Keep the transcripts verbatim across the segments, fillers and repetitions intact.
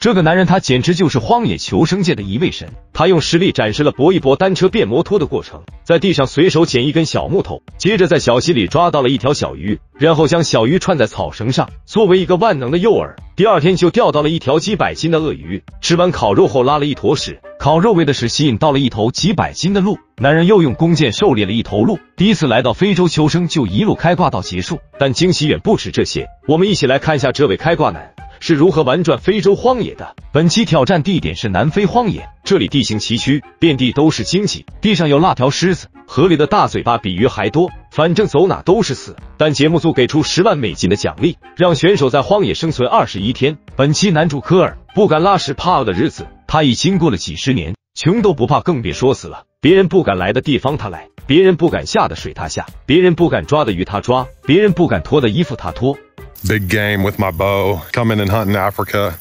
这个男人他简直就是荒野求生界的一位神，他用实力展示了搏一搏单车变摩托的过程，在地上随手捡一根小木头，接着在小溪里抓到了一条小鱼，然后将小鱼串在草绳上，作为一个万能的诱饵。第二天就钓到了一条几百斤的鳄鱼，吃完烤肉后拉了一坨屎，烤肉味的屎吸引到了一头几百斤的鹿，男人又用弓箭狩猎了一头鹿。第一次来到非洲求生就一路开挂到结束，但惊喜远不止这些，我们一起来看下这位开挂男是如何玩转非洲荒野的。本期挑战地点是南非荒野，这里地形崎岖，遍地都是荆棘，地上有辣条虱子，河里的大嘴巴比鱼还多，反正走哪都是死。但节目组给出十万美金的奖励，让选手在荒野生存二十一天。本期男主科尔不敢拉屎怕饿的日子，他已经过了几十年，穷都不怕，更别说死了。别人不敢来的地方他来，别人不敢下的水他下，别人不敢抓的鱼他抓，别人不敢脱的衣服他脱。Big game with my bow, coming and hunting Africa.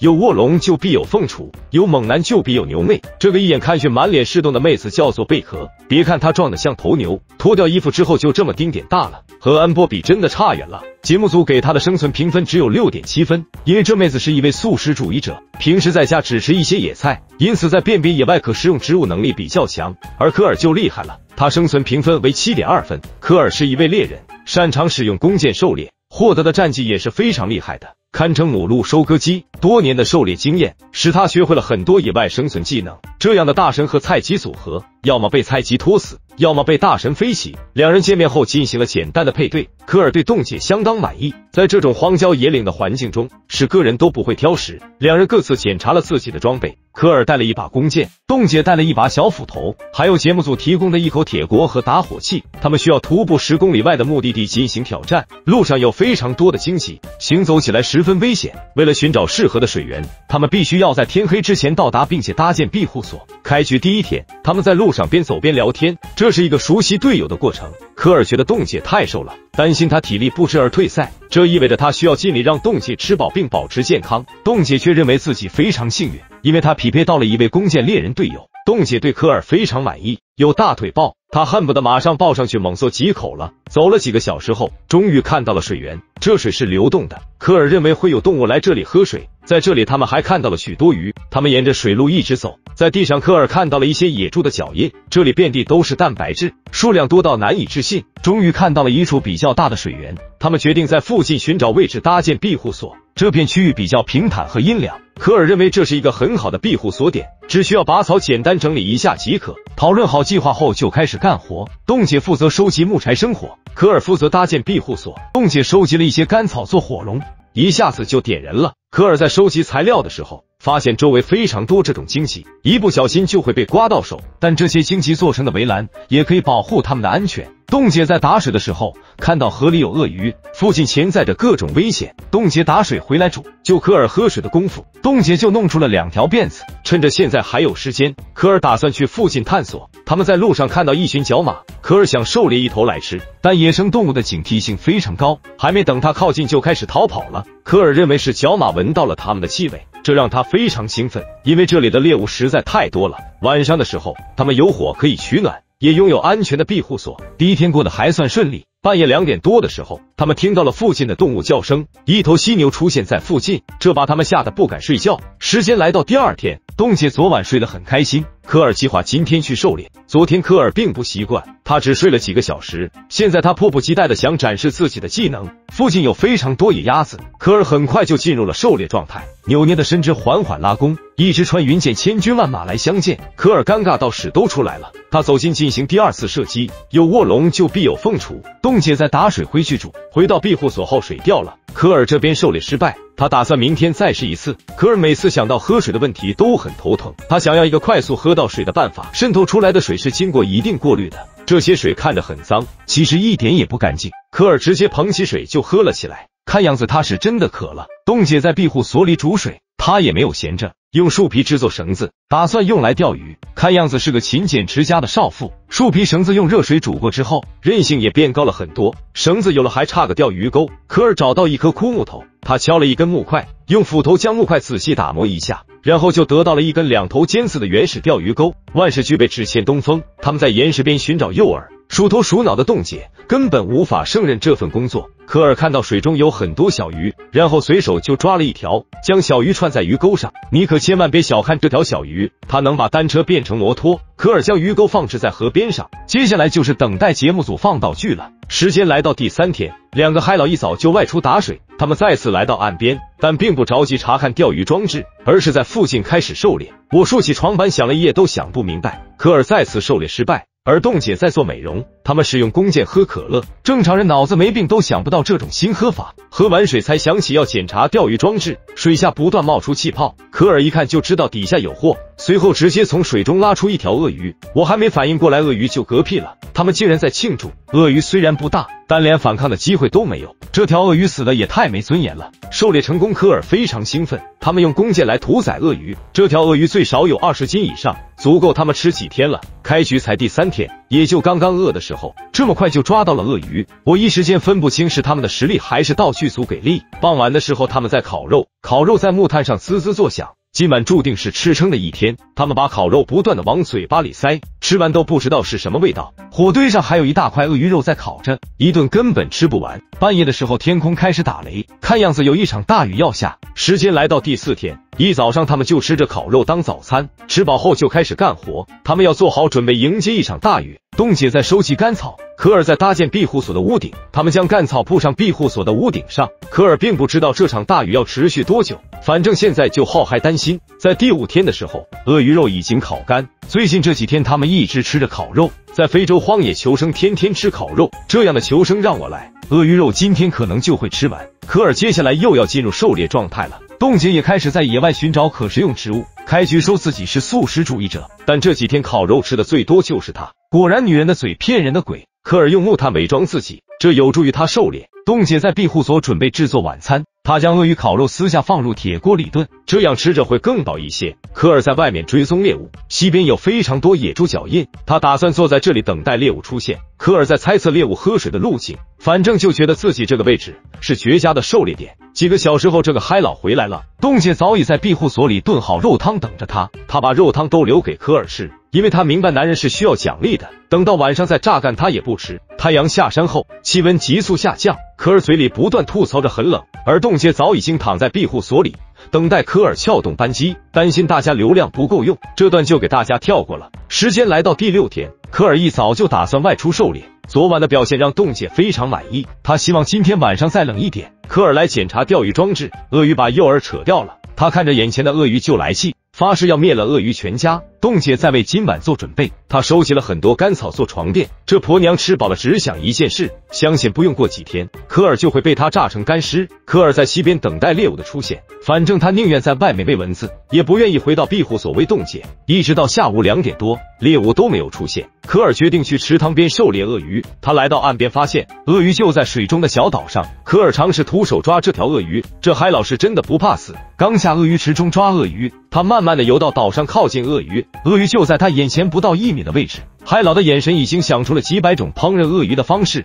有卧龙就必有凤雏，有猛男就必有牛妹。这个一眼看去满脸是洞的妹子叫做贝壳，别看她壮得像头牛，脱掉衣服之后就这么丁点大了，和安波比真的差远了。节目组给她的生存评分只有 六点七分，因为这妹子是一位素食主义者，平时在家只吃一些野菜，因此在辨别野外可食用植物能力比较强。而科尔就厉害了，他生存评分为 七点二分。科尔是一位猎人，擅长使用弓箭狩猎，获得的战绩也是非常厉害的，堪称母鹿收割机。多年的狩猎经验使他学会了很多野外生存技能。这样的大神和菜鸡组合，要么被菜鸡拖死，要么被大神飞起。两人见面后进行了简单的配对，科尔对洞姐相当满意。在这种荒郊野岭的环境中，是个人都不会挑食。两人各自检查了自己的装备，科尔带了一把弓箭，洞姐带了一把小斧头，还有节目组提供的一口铁锅和打火器。他们需要徒步十公里外的目的地进行挑战，路上有非常多的荆棘，行走起来十分危险。为了寻找适合的水源，他们必须要在天黑之前到达，并且搭建庇护所。开局第一天，他们在路上边走边聊天，这是一个熟悉队友的过程。科尔觉得洞姐太瘦了，担心她体力不支而退赛，这意味着他需要尽力让洞姐吃饱并保持健康。洞姐却认为自己非常幸运，因为她匹配到了一位弓箭猎人队友。洞姐对科尔非常满意，有大腿抱，她恨不得马上抱上去猛嘬几口了。走了几个小时后，终于看到了水源，这水是流动的。科尔认为会有动物来这里喝水，在这里他们还看到了许多鱼。他们沿着水路一直走，在地上科尔看到了一些野猪的脚印，这里遍地都是蛋白质，数量多到难以置信。终于看到了一处比较大的水源，他们决定在附近寻找位置搭建庇护所。这片区域比较平坦和阴凉，科尔认为这是一个很好的庇护所点，只需要拔草简单整理一下即可。讨论好计划后就开始干活，洞姐负责收集木柴生火，科尔负责搭建庇护所。洞姐收集了一些干草做火龙，一下子就点燃了。科尔在收集材料的时候发现周围非常多这种荆棘，一不小心就会被刮到手，但这些荆棘做成的围栏也可以保护他们的安全。洞姐在打水的时候看到河里有鳄鱼，附近潜在着各种危险。洞姐打水回来煮，就科尔喝水的功夫，洞姐就弄出了两条辫子。趁着现在还有时间，科尔打算去附近探索。他们在路上看到一群角马，科尔想狩猎一头来吃，但野生动物的警惕性非常高，还没等他靠近就开始逃跑了。科尔认为是角马闻到了他们的气味，这让他非常兴奋，因为这里的猎物实在太多了。晚上的时候，他们有火可以取暖，也拥有安全的庇护所。第一天过得还算顺利，半夜两点多的时候，他们听到了附近的动物叫声，一头犀牛出现在附近，这把他们吓得不敢睡觉。时间来到第二天，洞姐昨晚睡得很开心，科尔计划今天去狩猎。昨天科尔并不习惯，他只睡了几个小时，现在他迫不及待的想展示自己的技能。附近有非常多野鸭子，科尔很快就进入了狩猎状态，扭捏的身肢缓缓拉弓，一支穿云箭千军万马来相见。科尔尴尬到屎都出来了，他走近进行第二次射击。有卧龙就必有凤雏，洞姐在打水回去煮，回到庇护所后水掉了。科尔这边狩猎失败，他打算明天再试一次。科尔每次想到喝水的问题都很头疼，他想要一个快速喝到水的办法。渗透出来的水是经过一定过滤的，这些水看着很脏，其实一点也不干净。科尔直接捧起水就喝了起来，看样子他是真的渴了。洞姐在庇护所里煮水，他也没有闲着，用树皮制作绳子，打算用来钓鱼。看样子是个勤俭持家的少妇，树皮绳子用热水煮过之后韧性也变高了很多，绳子有了还差个钓鱼钩。科尔找到一颗枯木头，他敲了一根木块，用斧头将木块仔细打磨一下，然后就得到了一根两头尖刺的原始钓鱼钩。万事俱备只欠东风，他们在岩石边寻找诱饵，鼠头鼠脑的冻姐根本无法胜任这份工作。科尔看到水中有很多小鱼，然后随手就抓了一条，将小鱼串在鱼钩上。你可千万别小看这条小鱼，它能把单车变成摩托。科尔将鱼钩放置在河边上，接下来就是等待节目组放道具了。时间来到第三天，两个嗨佬一早就外出打水，他们再次来到岸边，但并不着急查看钓鱼装置，而是在附近开始狩猎。我竖起床板想了一夜都想不明白，科尔再次狩猎失败。 而冻姐在做美容，他们使用弓箭喝可乐，正常人脑子没病都想不到这种新喝法。喝完水才想起要检查钓鱼装置，水下不断冒出气泡，科尔一看就知道底下有货，随后直接从水中拉出一条鳄鱼。我还没反应过来，鳄鱼就嗝屁了，他们竟然在庆祝。鳄鱼虽然不大，但连反抗的机会都没有，这条鳄鱼死的也太没尊严了。狩猎成功，科尔非常兴奋，他们用弓箭来屠宰鳄鱼，这条鳄鱼最少有二十斤以上，足够他们吃几天了。开局才第三天。 也就刚刚饿的时候，这么快就抓到了鳄鱼，我一时间分不清是他们的实力还是道具组给力。傍晚的时候，他们在烤肉，烤肉在木炭上滋滋作响。今晚注定是吃撑的一天，他们把烤肉不断的往嘴巴里塞，吃完都不知道是什么味道。火堆上还有一大块鳄鱼肉在烤着，一顿根本吃不完。半夜的时候，天空开始打雷，看样子有一场大雨要下。时间来到第四天。 一早上，他们就吃着烤肉当早餐，吃饱后就开始干活。他们要做好准备迎接一场大雨。冻姐在收集干草，科尔在搭建庇护所的屋顶。他们将干草铺上庇护所的屋顶上。科尔并不知道这场大雨要持续多久，反正现在就好还担心。在第五天的时候，鳄鱼肉已经烤干。最近这几天，他们一直吃着烤肉，在非洲荒野求生，天天吃烤肉，这样的求生让我来。 鳄鱼肉今天可能就会吃完，科尔接下来又要进入狩猎状态了。冻姐也开始在野外寻找可食用植物。开局说自己是素食主义者，但这几天烤肉吃的最多就是她。果然，女人的嘴骗人的鬼。科尔用木炭伪装自己，这有助于他狩猎。冻姐在庇护所准备制作晚餐，她将鳄鱼烤肉私下放入铁锅里炖，这样吃着会更饱一些。科尔在外面追踪猎物，西边有非常多野猪脚印，他打算坐在这里等待猎物出现。科尔在猜测猎物喝水的路径。 反正就觉得自己这个位置是绝佳的狩猎点。几个小时后，这个嗨佬回来了，冻姐早已在庇护所里炖好肉汤等着他。他把肉汤都留给科尔吃，因为他明白男人是需要奖励的。等到晚上再榨干他也不迟。太阳下山后，气温急速下降，科尔嘴里不断吐槽着很冷，而冻姐早已经躺在庇护所里。 等待科尔撬动扳机，担心大家流量不够用，这段就给大家跳过了。时间来到第六天，科尔一早就打算外出狩猎。昨晚的表现让冻姐非常满意，她希望今天晚上再冷一点。科尔来检查钓鱼装置，鳄鱼把诱饵扯掉了，他看着眼前的鳄鱼就来气，发誓要灭了鳄鱼全家。冻姐在为今晚做准备，她收集了很多干草做床垫。这婆娘吃饱了只想一件事，相信不用过几天，科尔就会被她炸成干尸。科尔在西边等待猎物的出现，反正。 他宁愿在外面喂蚊子，也不愿意回到庇护所喂冻姐。一直到下午两点多，猎物都没有出现。科尔决定去池塘边狩猎鳄鱼。他来到岸边，发现鳄鱼就在水中的小岛上。科尔尝试徒手抓这条鳄鱼，这嗨佬是真的不怕死。刚下鳄鱼池中抓鳄鱼，他慢慢的游到岛上，靠近鳄鱼。鳄鱼就在他眼前不到一米的位置。嗨佬的眼神已经想出了几百种烹饪鳄鱼的方式。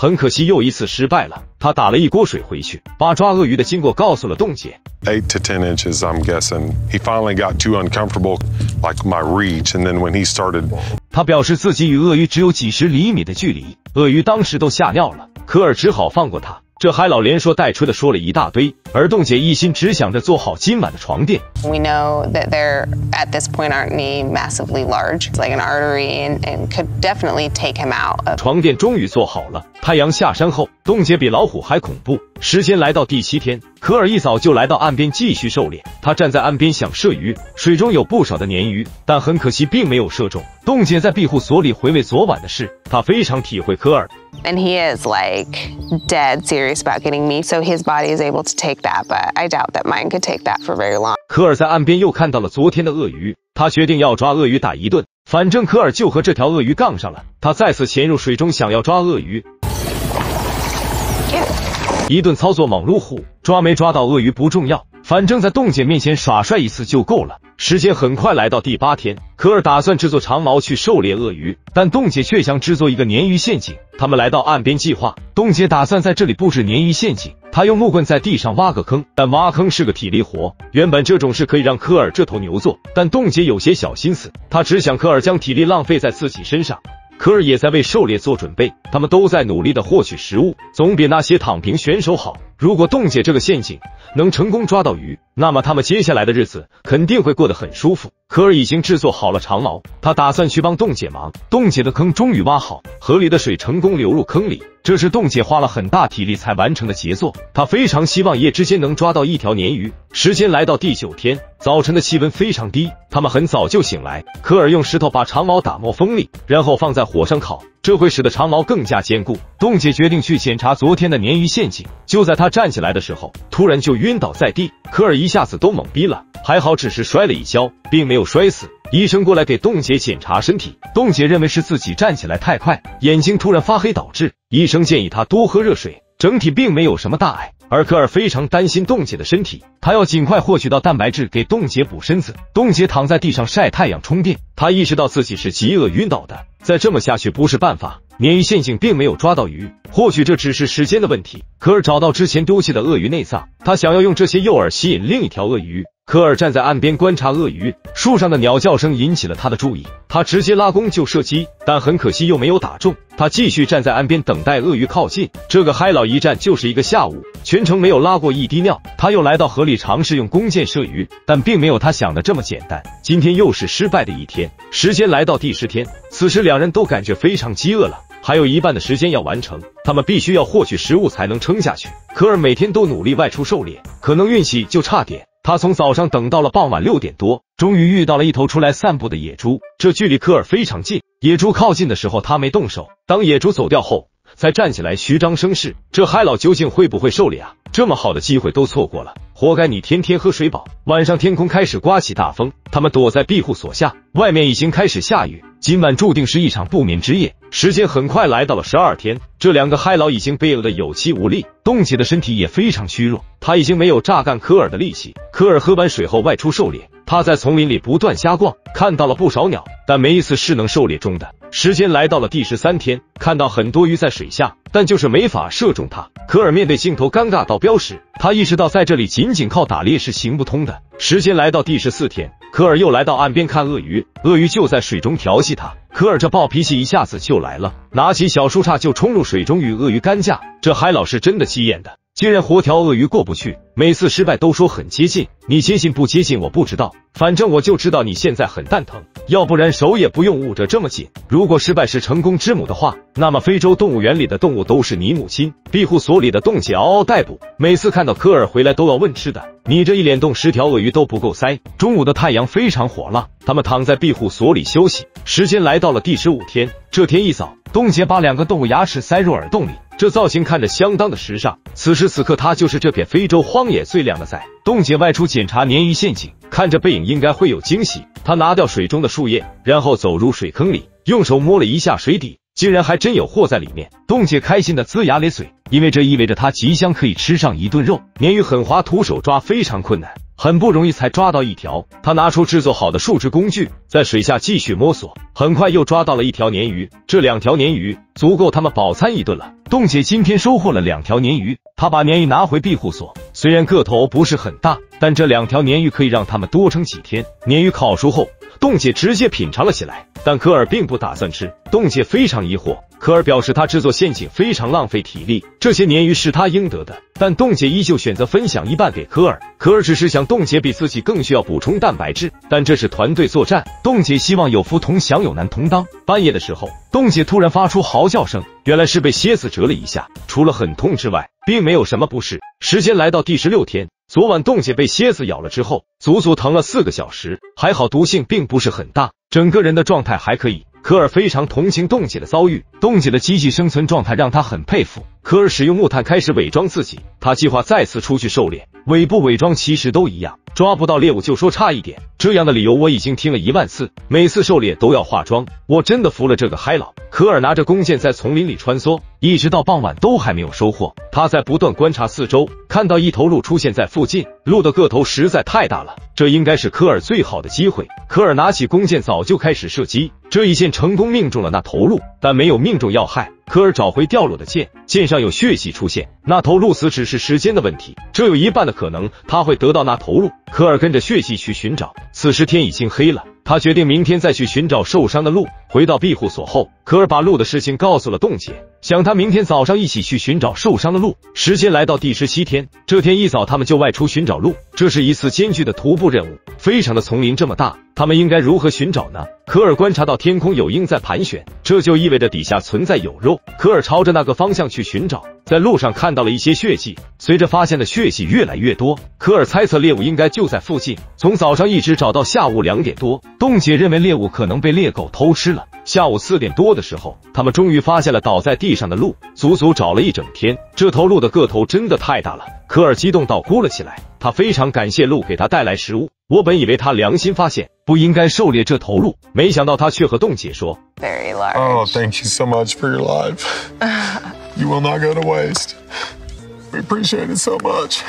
很可惜，又一次失败了。他打了一锅水回去，把抓鳄鱼的经过告诉了冻姐。Eight to ten inches, I'm guessing. He finally got too uncomfortable, like my reach, and then when he started. 他表示自己与鳄鱼只有几十厘米的距离，鳄鱼当时都吓尿了。科尔只好放过他。这嗨佬连说带吹的说了一大堆，而冻姐一心只想着做好今晚的床垫。We know that they're at this point aren't they massively large, like an artery, and and could definitely take him out. 床垫终于做好了。 太阳下山后，冻姐比老虎还恐怖。时间来到第七天，科尔一早就来到岸边继续狩猎。他站在岸边想射鱼，水中有不少的鲶鱼，但很可惜并没有射中。冻姐在庇护所里回味昨晚的事，她非常体会科尔。And he is like dead serious about getting me, so his body is able to take that, but I doubt that mine could take that for very long. 科尔在岸边又看到了昨天的鳄鱼，他决定要抓鳄鱼打一顿。反正科尔就和这条鳄鱼杠上了，他再次潜入水中想要抓鳄鱼。 一顿操作猛如虎，抓没抓到鳄鱼不重要，反正在冻姐面前耍帅一次就够了。时间很快来到第八天，可尔打算制作长矛去狩猎鳄鱼，但冻姐却想制作一个鲶鱼陷阱。他们来到岸边计划，冻姐打算在这里布置鲶鱼陷阱。她用木棍在地上挖个坑，但挖坑是个体力活，原本这种事可以让科尔这头牛做，但冻姐有些小心思，她只想科尔将体力浪费在自己身上。 科尔也在为狩猎做准备，他们都在努力的获取食物，总比那些躺平选手好。如果冻姐这个陷阱能成功抓到鱼，那么他们接下来的日子肯定会过得很舒服。科尔已经制作好了长矛，他打算去帮冻姐忙。冻姐的坑终于挖好，河里的水成功流入坑里，这是冻姐花了很大体力才完成的杰作。她非常希望一夜之间能抓到一条鲶鱼。时间来到第九天。 早晨的气温非常低，他们很早就醒来。科尔用石头把长矛打磨锋利，然后放在火上烤，这会使得长矛更加坚固。冻姐决定去检查昨天的鲶鱼陷阱。就在她站起来的时候，突然就晕倒在地，科尔一下子都懵逼了。还好只是摔了一跤，并没有摔死。医生过来给冻姐检查身体，冻姐认为是自己站起来太快，眼睛突然发黑导致。医生建议她多喝热水，整体并没有什么大碍。 而科尔非常担心冻姐的身体，他要尽快获取到蛋白质给冻姐补身子。冻姐躺在地上晒太阳充电，她意识到自己是饥饿晕倒的，再这么下去不是办法。鲶鱼陷阱并没有抓到鱼，或许这只是时间的问题。科尔找到之前丢弃的鳄鱼内脏，他想要用这些诱饵吸引另一条鳄鱼。科尔站在岸边观察鳄鱼，树上的鸟叫声引起了他的注意，他直接拉弓就射击，但很可惜又没有打中。 他继续站在岸边等待鳄鱼靠近。这个嗨佬一站就是一个下午，全程没有拉过一滴尿。他又来到河里尝试用弓箭射鱼，但并没有他想的这么简单。今天又是失败的一天。时间来到第十天，此时两人都感觉非常饥饿了，还有一半的时间要完成，他们必须要获取食物才能撑下去。科尔每天都努力外出狩猎，可能运气就差点。 他从早上等到了傍晚六点多，终于遇到了一头出来散步的野猪。这距离科尔非常近，野猪靠近的时候他没动手，当野猪走掉后才站起来虚张声势。这嗨佬究竟会不会狩猎啊？这么好的机会都错过了，活该你天天喝水饱。晚上天空开始刮起大风，他们躲在庇护所下，外面已经开始下雨，今晚注定是一场不眠之夜。时间很快来到了十二天，这两个嗨佬已经被饿得有气无力，冻姐的身体也非常虚弱。 他已经没有榨干科尔的力气。科尔喝完水后外出狩猎，他在丛林里不断瞎逛，看到了不少鸟，但没一次是能狩猎中的。时间来到了第十三天，看到很多鱼在水下，但就是没法射中它。科尔面对镜头尴尬到飙屎，他意识到在这里仅仅靠打猎是行不通的。时间来到第十四天，科尔又来到岸边看鳄鱼，鳄鱼就在水中调戏他。科尔这暴脾气一下子就来了，拿起小树杈就冲入水中与鳄鱼干架。这嗨佬是真的急眼的。 竟然活条鳄鱼过不去，每次失败都说很接近，你接近不接近我不知道，反正我就知道你现在很蛋疼，要不然手也不用捂着这么紧。如果失败是成功之母的话，那么非洲动物园里的动物都是你母亲。庇护所里的冻姐嗷嗷待哺，每次看到科尔回来都要问吃的，你这一脸冻十条鳄鱼都不够塞。中午的太阳非常火辣，他们躺在庇护所里休息。时间来到了第十五天，这天一早，冻姐把两个动物牙齿塞入耳洞里。 这造型看着相当的时尚，此时此刻他就是这片非洲荒野最靓的仔。冻姐外出检查鲶鱼陷阱，看着背影应该会有惊喜。她拿掉水中的树叶，然后走入水坑里，用手摸了一下水底，竟然还真有货在里面。冻姐开心的龇牙咧嘴，因为这意味着她即将可以吃上一顿肉。鲶鱼很滑，徒手抓非常困难。 很不容易才抓到一条，他拿出制作好的树枝工具，在水下继续摸索，很快又抓到了一条鲶鱼。这两条鲶鱼足够他们饱餐一顿了。冻姐今天收获了两条鲶鱼，她把鲶鱼拿回庇护所，虽然个头不是很大，但这两条鲶鱼可以让他们多撑几天。鲶鱼烤熟后，冻姐直接品尝了起来，但科尔并不打算吃。冻姐非常疑惑。 科尔表示，他制作陷阱非常浪费体力，这些鲶鱼是他应得的。但冻姐依旧选择分享一半给科尔。科尔只是想，冻姐比自己更需要补充蛋白质，但这是团队作战。冻姐希望有福同享，有难同当。半夜的时候，冻姐突然发出嚎叫声，原来是被蝎子蛰了一下，除了很痛之外，并没有什么不适。时间来到第十六天。 昨晚冻姐被蝎子咬了之后，足足疼了四个小时，还好毒性并不是很大，整个人的状态还可以。科尔非常同情冻姐的遭遇，冻姐的积极生存状态让他很佩服。科尔使用木炭开始伪装自己，他计划再次出去狩猎，伪不伪装其实都一样。抓不到猎物就说差一点，这样的理由我已经听了一万次，每次狩猎都要化妆，我真的服了这个嗨佬。科尔拿着弓箭在丛林里穿梭，一直到傍晚都还没有收获。他在不断观察四周，看到一头鹿出现在附近，鹿的个头实在太大了，这应该是科尔最好的机会。科尔拿起弓箭早就开始射击，这一箭成功命中了那头鹿，但没有命中要害。科尔找回掉落的剑，剑上有血迹出现，那头鹿死只是时间的问题，这有一半的可能他会得到那头鹿。科尔跟着血迹去寻找，此时天已经黑了，他决定明天再去寻找受伤的鹿。回到庇护所后，科尔把鹿的事情告诉了冻姐，想他明天早上一起去寻找受伤的鹿。时间来到第十七天，这天一早他们就外出寻找鹿，这是一次艰巨的徒步任务，非常的丛林这么大，他们应该如何寻找呢？科尔观察到天空有鹰在盘旋，这就意味着底下存在有肉。科尔朝着那个方向去寻找，在路上看到了一些血迹，随着发现的血迹越来越多，科尔猜测猎物应该就在附近，从早上一直找到下午两点多。冻姐认为猎物可能被猎狗偷吃了。下午四点多的时候，他们终于发现了倒在地上的鹿，足足找了一整天，这头鹿的个头真的太大了，科尔激动到哭了起来，他非常感谢鹿给他带来食物。我本以为他良心发现，不应该狩猎这头鹿，没想到他却和冻姐说 Very large. Oh, thank you so much for your life. You will not go to waste. We appreciate it so much.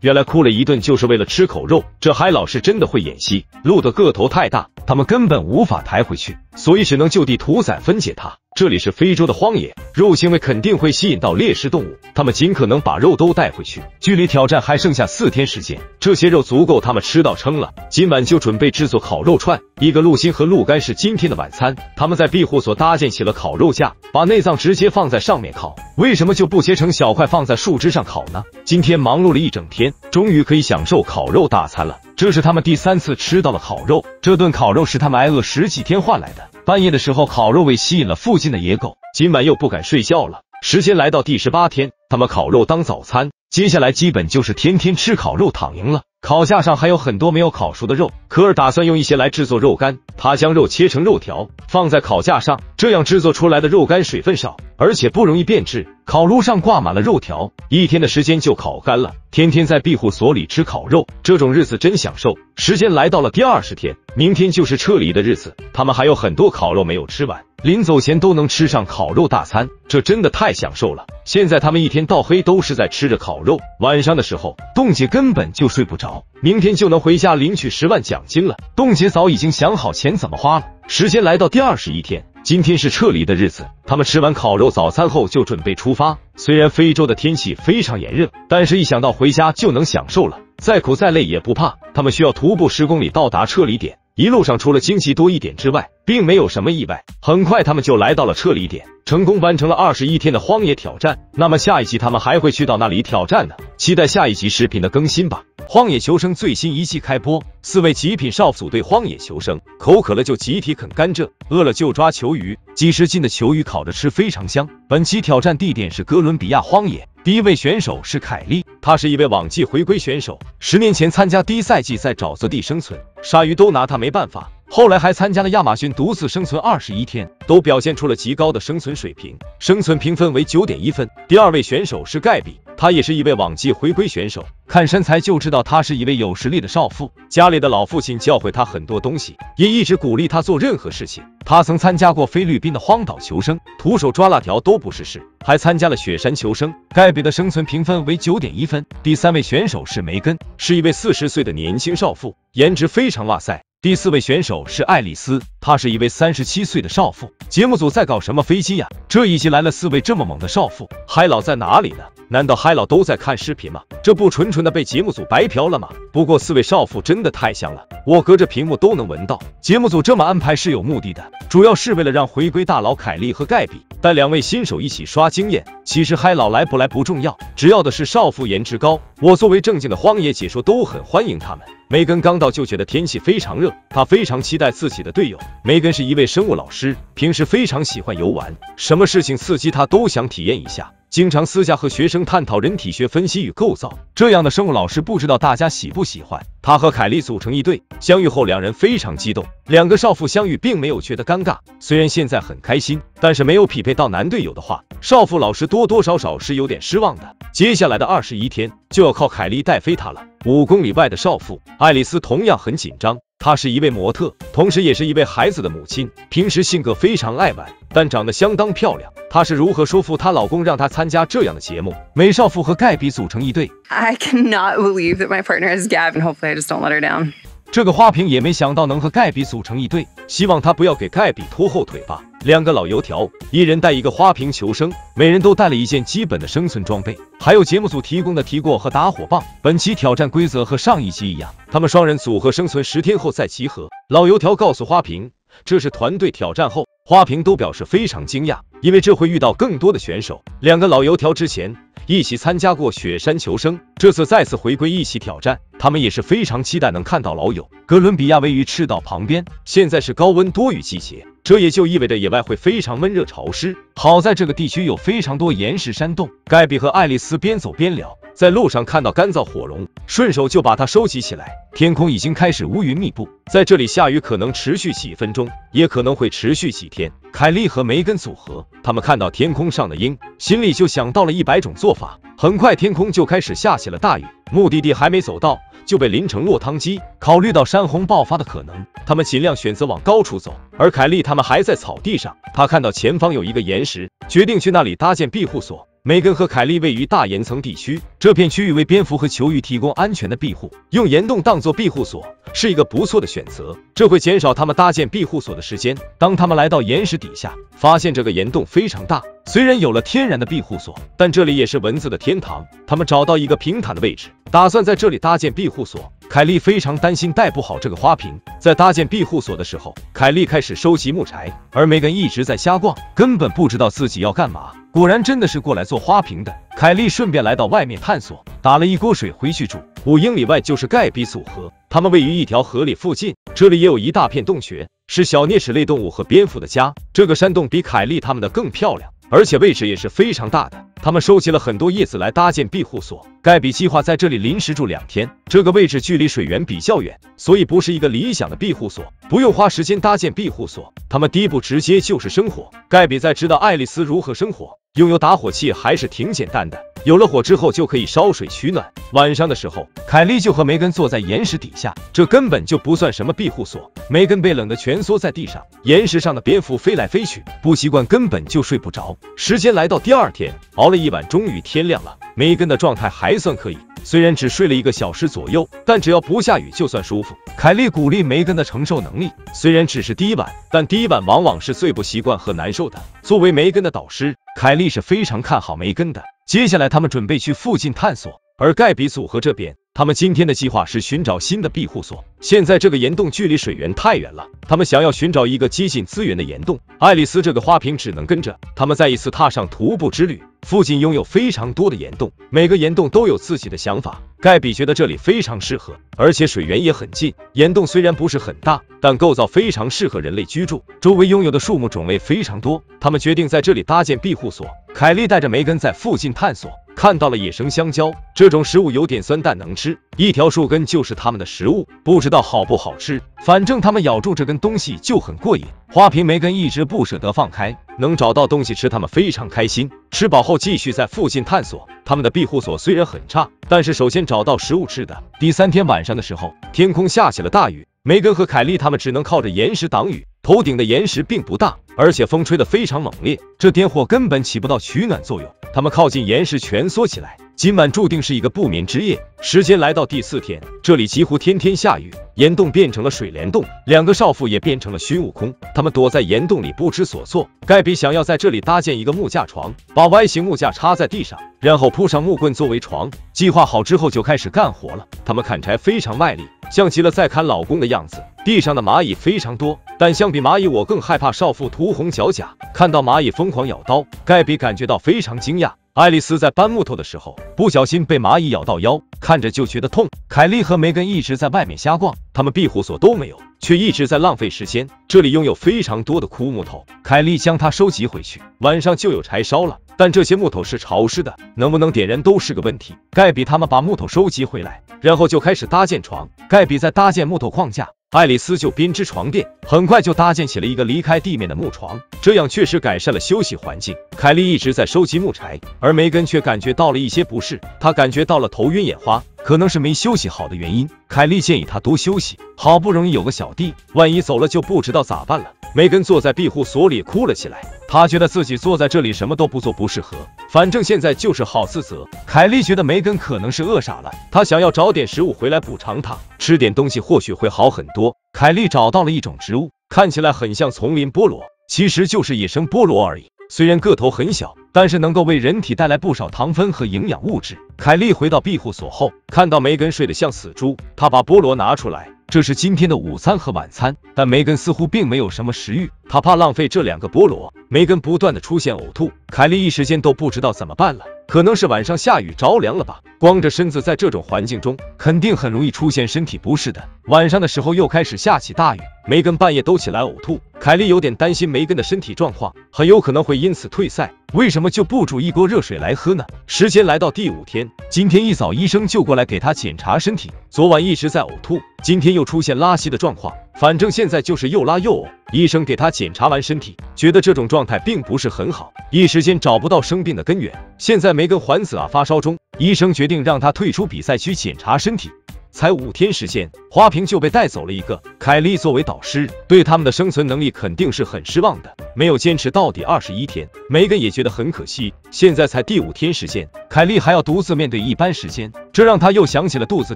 原来哭了一顿就是为了吃口肉，这海老师真的会演戏。鹿的个头太大，他们根本无法抬回去，所以只能就地屠宰分解它。这里是非洲的荒野，肉腥味肯定会吸引到猎食动物，他们尽可能把肉都带回去。距离挑战还剩下四天时间，这些肉足够他们吃到撑了，今晚就准备制作烤肉串。一个鹿心和鹿肝是今天的晚餐，他们在庇护所搭建起了烤肉架，把内脏直接放在上面烤，为什么就不切成小块放在树枝上烤呢？今天忙碌了一整天，终于可以享受烤肉大餐了。这是他们第三次吃到了烤肉，这顿烤肉是他们挨饿十几天换来的。半夜的时候，烤肉味吸引了附近的野狗，今晚又不敢睡觉了。时间来到第十八天，他们烤肉当早餐，接下来基本就是天天吃烤肉躺赢了。烤架上还有很多没有烤熟的肉，科尔打算用一些来制作肉干，他将肉切成肉条放在烤架上，这样制作出来的肉干水分少，而且不容易变质。烤炉上挂满了肉条，一天的时间就烤干了。天天在庇护所里吃烤肉，这种日子真享受。时间来到了第二十天，明天就是撤离的日子，他们还有很多烤肉没有吃完，临走前都能吃上烤肉大餐，这真的太享受了。现在他们一天到黑都是在吃着烤肉，晚上的时候，冻姐根本就睡不着，明天就能回家领取十万奖金了。冻姐早已经想好钱怎么花了。时间来到第二十一天。今天是撤离的日子，他们吃完烤肉早餐后就准备出发。虽然非洲的天气非常炎热，但是一想到回家就能享受了，再苦再累也不怕。他们需要徒步十公里到达撤离点，一路上除了荆棘多一点之外，并没有什么意外。很快他们就来到了撤离点，成功完成了二十一天的荒野挑战。那么下一集他们还会去到那里挑战呢？期待下一集视频的更新吧。荒野求生最新一季开播，四位极品少妇组队荒野求生，口渴了就集体啃甘蔗，饿了就抓球鱼，几十斤的球鱼烤着吃非常香。本期挑战地点是哥伦比亚荒野，第一位选手是凯莉，她是一位往季回归选手，十年前参加第一赛季在沼泽地生存，鲨鱼都拿她没办法。后来还参加了亚马逊独自生存二十一天，都表现出了极高的生存水平，生存评分为 九点一 分。第二位选手是盖比，她也是一位往季回归选手，看身材就知道她是一位有实力的少妇，家里的老父亲教会她很多东西，也一直鼓励她做任何事情。她曾参加过菲律宾的荒岛求生，徒手抓辣条都不是事，还参加了雪山求生。盖比的生存评分为 九点一 分。第三位选手是梅根，是一位四十岁的年轻少妇，颜值非常哇塞。第四位选手是爱丽丝，她是一位三十七岁的少妇。节目组在搞什么飞机呀？这一集来了四位这么猛的少妇，嗨佬在哪里呢？难道嗨佬都在看视频吗？这不纯纯的被节目组白嫖了吗？不过四位少妇真的太香了，我隔着屏幕都能闻到。节目组这么安排是有目的的，主要是为了让回归大佬凯莉和盖比带两位新手一起刷经验。其实嗨佬来不来不重要，只要的是少妇颜值高，我作为正经的荒野解说都很欢迎他们。梅根刚到就觉得天气非常热，他非常期待自己的队友。梅根是一位生物老师，平时非常喜欢游玩，什么事情刺激他都想体验一下。经常私下和学生探讨人体学分析与构造。这样的生物老师不知道大家喜不喜欢。他和凯莉组成一对，相遇后两人非常激动。两个少妇相遇并没有觉得尴尬，虽然现在很开心，但是没有匹配到男队友的话，少妇老师多多少少是有点失望的。接下来的二十一天就要靠凯莉带飞他了。五公里外的少妇爱丽丝同样很紧张。 她是一位模特，同时也是一位孩子的母亲。平时性格非常爱玩，但长得相当漂亮。她是如何说服她老公让她参加这样的节目？美少妇和盖比组成一对。I cannot believe that my partner is Gab, and hopefully I just don't let her down. 这个花瓶也没想到能和盖比组成一对，希望他不要给盖比拖后腿吧。两个老油条，一人带一个花瓶求生，每人都带了一件基本的生存装备，还有节目组提供的提过和打火棒。本期挑战规则和上一期一样，他们双人组合生存十天后再集合。老油条告诉花瓶，这是团队挑战后，花瓶都表示非常惊讶，因为这会遇到更多的选手。两个老油条之前 一起参加过雪山求生，这次再次回归一起挑战，他们也是非常期待能看到老友。哥伦比亚位于赤道旁边，现在是高温多雨季节，这也就意味着野外会非常闷热潮湿。好在这个地区有非常多岩石山洞。盖比和爱丽丝边走边聊，在路上看到干燥火龙，顺手就把它收集起来。天空已经开始乌云密布，在这里下雨可能持续几分钟，也可能会持续几天。凯莉和梅根组合，他们看到天空上的鹰，心里就想到了一百种做法。 很快，天空就开始下起了大雨。目的地还没走到，就被淋成落汤鸡。考虑到山洪爆发的可能，他们尽量选择往高处走。而凯莉他们还在草地上，她看到前方有一个岩石，决定去那里搭建庇护所。 梅根和凯莉位于大岩层地区，这片区域为蝙蝠和球鱼提供安全的庇护。用岩洞当做庇护所是一个不错的选择，这会减少他们搭建庇护所的时间。当他们来到岩石底下，发现这个岩洞非常大。虽然有了天然的庇护所，但这里也是蚊子的天堂。他们找到一个平坦的位置，打算在这里搭建庇护所。 凯莉非常担心带不好这个花瓶，在搭建庇护所的时候，凯莉开始收集木柴，而梅根一直在瞎逛，根本不知道自己要干嘛。果然真的是过来做花瓶的。凯莉顺便来到外面探索，打了一锅水回去煮。五英里外就是盖比组合，他们位于一条河里附近，这里也有一大片洞穴，是小啮齿类动物和蝙蝠的家。这个山洞比凯莉他们的更漂亮，而且位置也是非常大的。 他们收集了很多叶子来搭建庇护所。盖比计划在这里临时住两天，这个位置距离水源比较远，所以不是一个理想的庇护所。不用花时间搭建庇护所，他们第一步直接就是生火。盖比在知道爱丽丝如何生火，拥有打火器还是挺简单的。有了火之后就可以烧水取暖。晚上的时候，凯莉就和梅根坐在岩石底下，这根本就不算什么庇护所。梅根被冷得蜷缩在地上，岩石上的蝙蝠飞来飞去，不习惯根本就睡不着。时间来到第二天，熬 熬了一晚，终于天亮了。梅根的状态还算可以，虽然只睡了一个小时左右，但只要不下雨就算舒服。凯莉鼓励梅根的承受能力，虽然只是第一晚，但第一晚往往是最不习惯和难受的。作为梅根的导师，凯莉是非常看好梅根的。接下来，他们准备去附近探索，而盖比组合这边， 他们今天的计划是寻找新的庇护所。现在这个岩洞距离水源太远了，他们想要寻找一个接近资源的岩洞。爱丽丝这个花瓶只能跟着他们再一次踏上徒步之旅。附近拥有非常多的岩洞，每个岩洞都有自己的想法。盖比觉得这里非常适合，而且水源也很近。岩洞虽然不是很大，但构造非常适合人类居住。周围拥有的树木种类非常多，他们决定在这里搭建庇护所。凯莉带着梅根在附近探索。 看到了野生香蕉，这种食物有点酸，但能吃。一条树根就是他们的食物，不知道好不好吃，反正他们咬住这根东西就很过瘾。花瓶梅根一直不舍得放开，能找到东西吃，他们非常开心。吃饱后继续在附近探索。他们的庇护所虽然很差，但是首先找到食物吃的。第三天晚上的时候，天空下起了大雨，梅根和凯莉他们只能靠着岩石挡雨。 头顶的岩石并不大，而且风吹得非常猛烈，这点火根本起不到取暖作用。他们靠近岩石蜷缩起来，今晚注定是一个不眠之夜。时间来到第四天，这里几乎天天下雨，岩洞变成了水帘洞，两个少妇也变成了虚悟空，他们躲在岩洞里不知所措。盖比想要在这里搭建一个木架床，把 Y 型木架插在地上，然后铺上木棍作为床。计划好之后就开始干活了，他们砍柴非常卖力，像极了在砍老公的样子。 地上的蚂蚁非常多，但相比蚂蚁，我更害怕少妇涂红脚甲。看到蚂蚁疯狂咬刀，盖比感觉到非常惊讶。爱丽丝在搬木头的时候不小心被蚂蚁咬到腰，看着就觉得痛。凯莉和梅根一直在外面瞎逛，他们庇护所都没有，却一直在浪费时间。这里拥有非常多的枯木头，凯莉将它收集回去，晚上就有柴烧了。但这些木头是潮湿的，能不能点燃都是个问题。盖比他们把木头收集回来，然后就开始搭建床。盖比在搭建木头框架。 爱丽丝就编织床垫，很快就搭建起了一个离开地面的木床，这样确实改善了休息环境。凯莉一直在收集木柴，而梅根却感觉到了一些不适，她感觉到了头晕眼花，可能是没休息好的原因。凯莉建议她多休息，好不容易有个小弟，万一走了就不知道咋办了。梅根坐在庇护所里哭了起来，她觉得自己坐在这里什么都不做不适合，反正现在就是好自责。凯莉觉得梅根可能是饿傻了，她想要找点食物回来补偿她，吃点东西或许会好很多。 多，凯莉找到了一种植物，看起来很像丛林菠萝，其实就是野生菠萝而已。虽然个头很小，但是能够为人体带来不少糖分和营养物质。凯莉回到庇护所后，看到梅根睡得像死猪，她把菠萝拿出来，这是今天的午餐和晚餐。但梅根似乎并没有什么食欲，她怕浪费这两个菠萝。梅根不断的出现呕吐，凯莉一时间都不知道怎么办了。 可能是晚上下雨着凉了吧，光着身子在这种环境中，肯定很容易出现身体不适的。晚上的时候又开始下起大雨，梅根半夜都起来呕吐，凯莉有点担心梅根的身体状况，很有可能会因此退赛。为什么就不煮一锅热水来喝呢？时间来到第五天，今天一早医生就过来给他检查身体，昨晚一直在呕吐，今天又出现拉稀的状况，反正现在就是又拉又呕。 医生给他检查完身体，觉得这种状态并不是很好，一时间找不到生病的根源。现在梅根环子啊发烧中，医生决定让他退出比赛区检查身体。才五天时间，花瓶就被带走了一个。凯莉作为导师，对他们的生存能力肯定是很失望的，没有坚持到底二十一天。梅根也觉得很可惜，现在才第五天时间，凯莉还要独自面对一班时间。 这让他又想起了肚子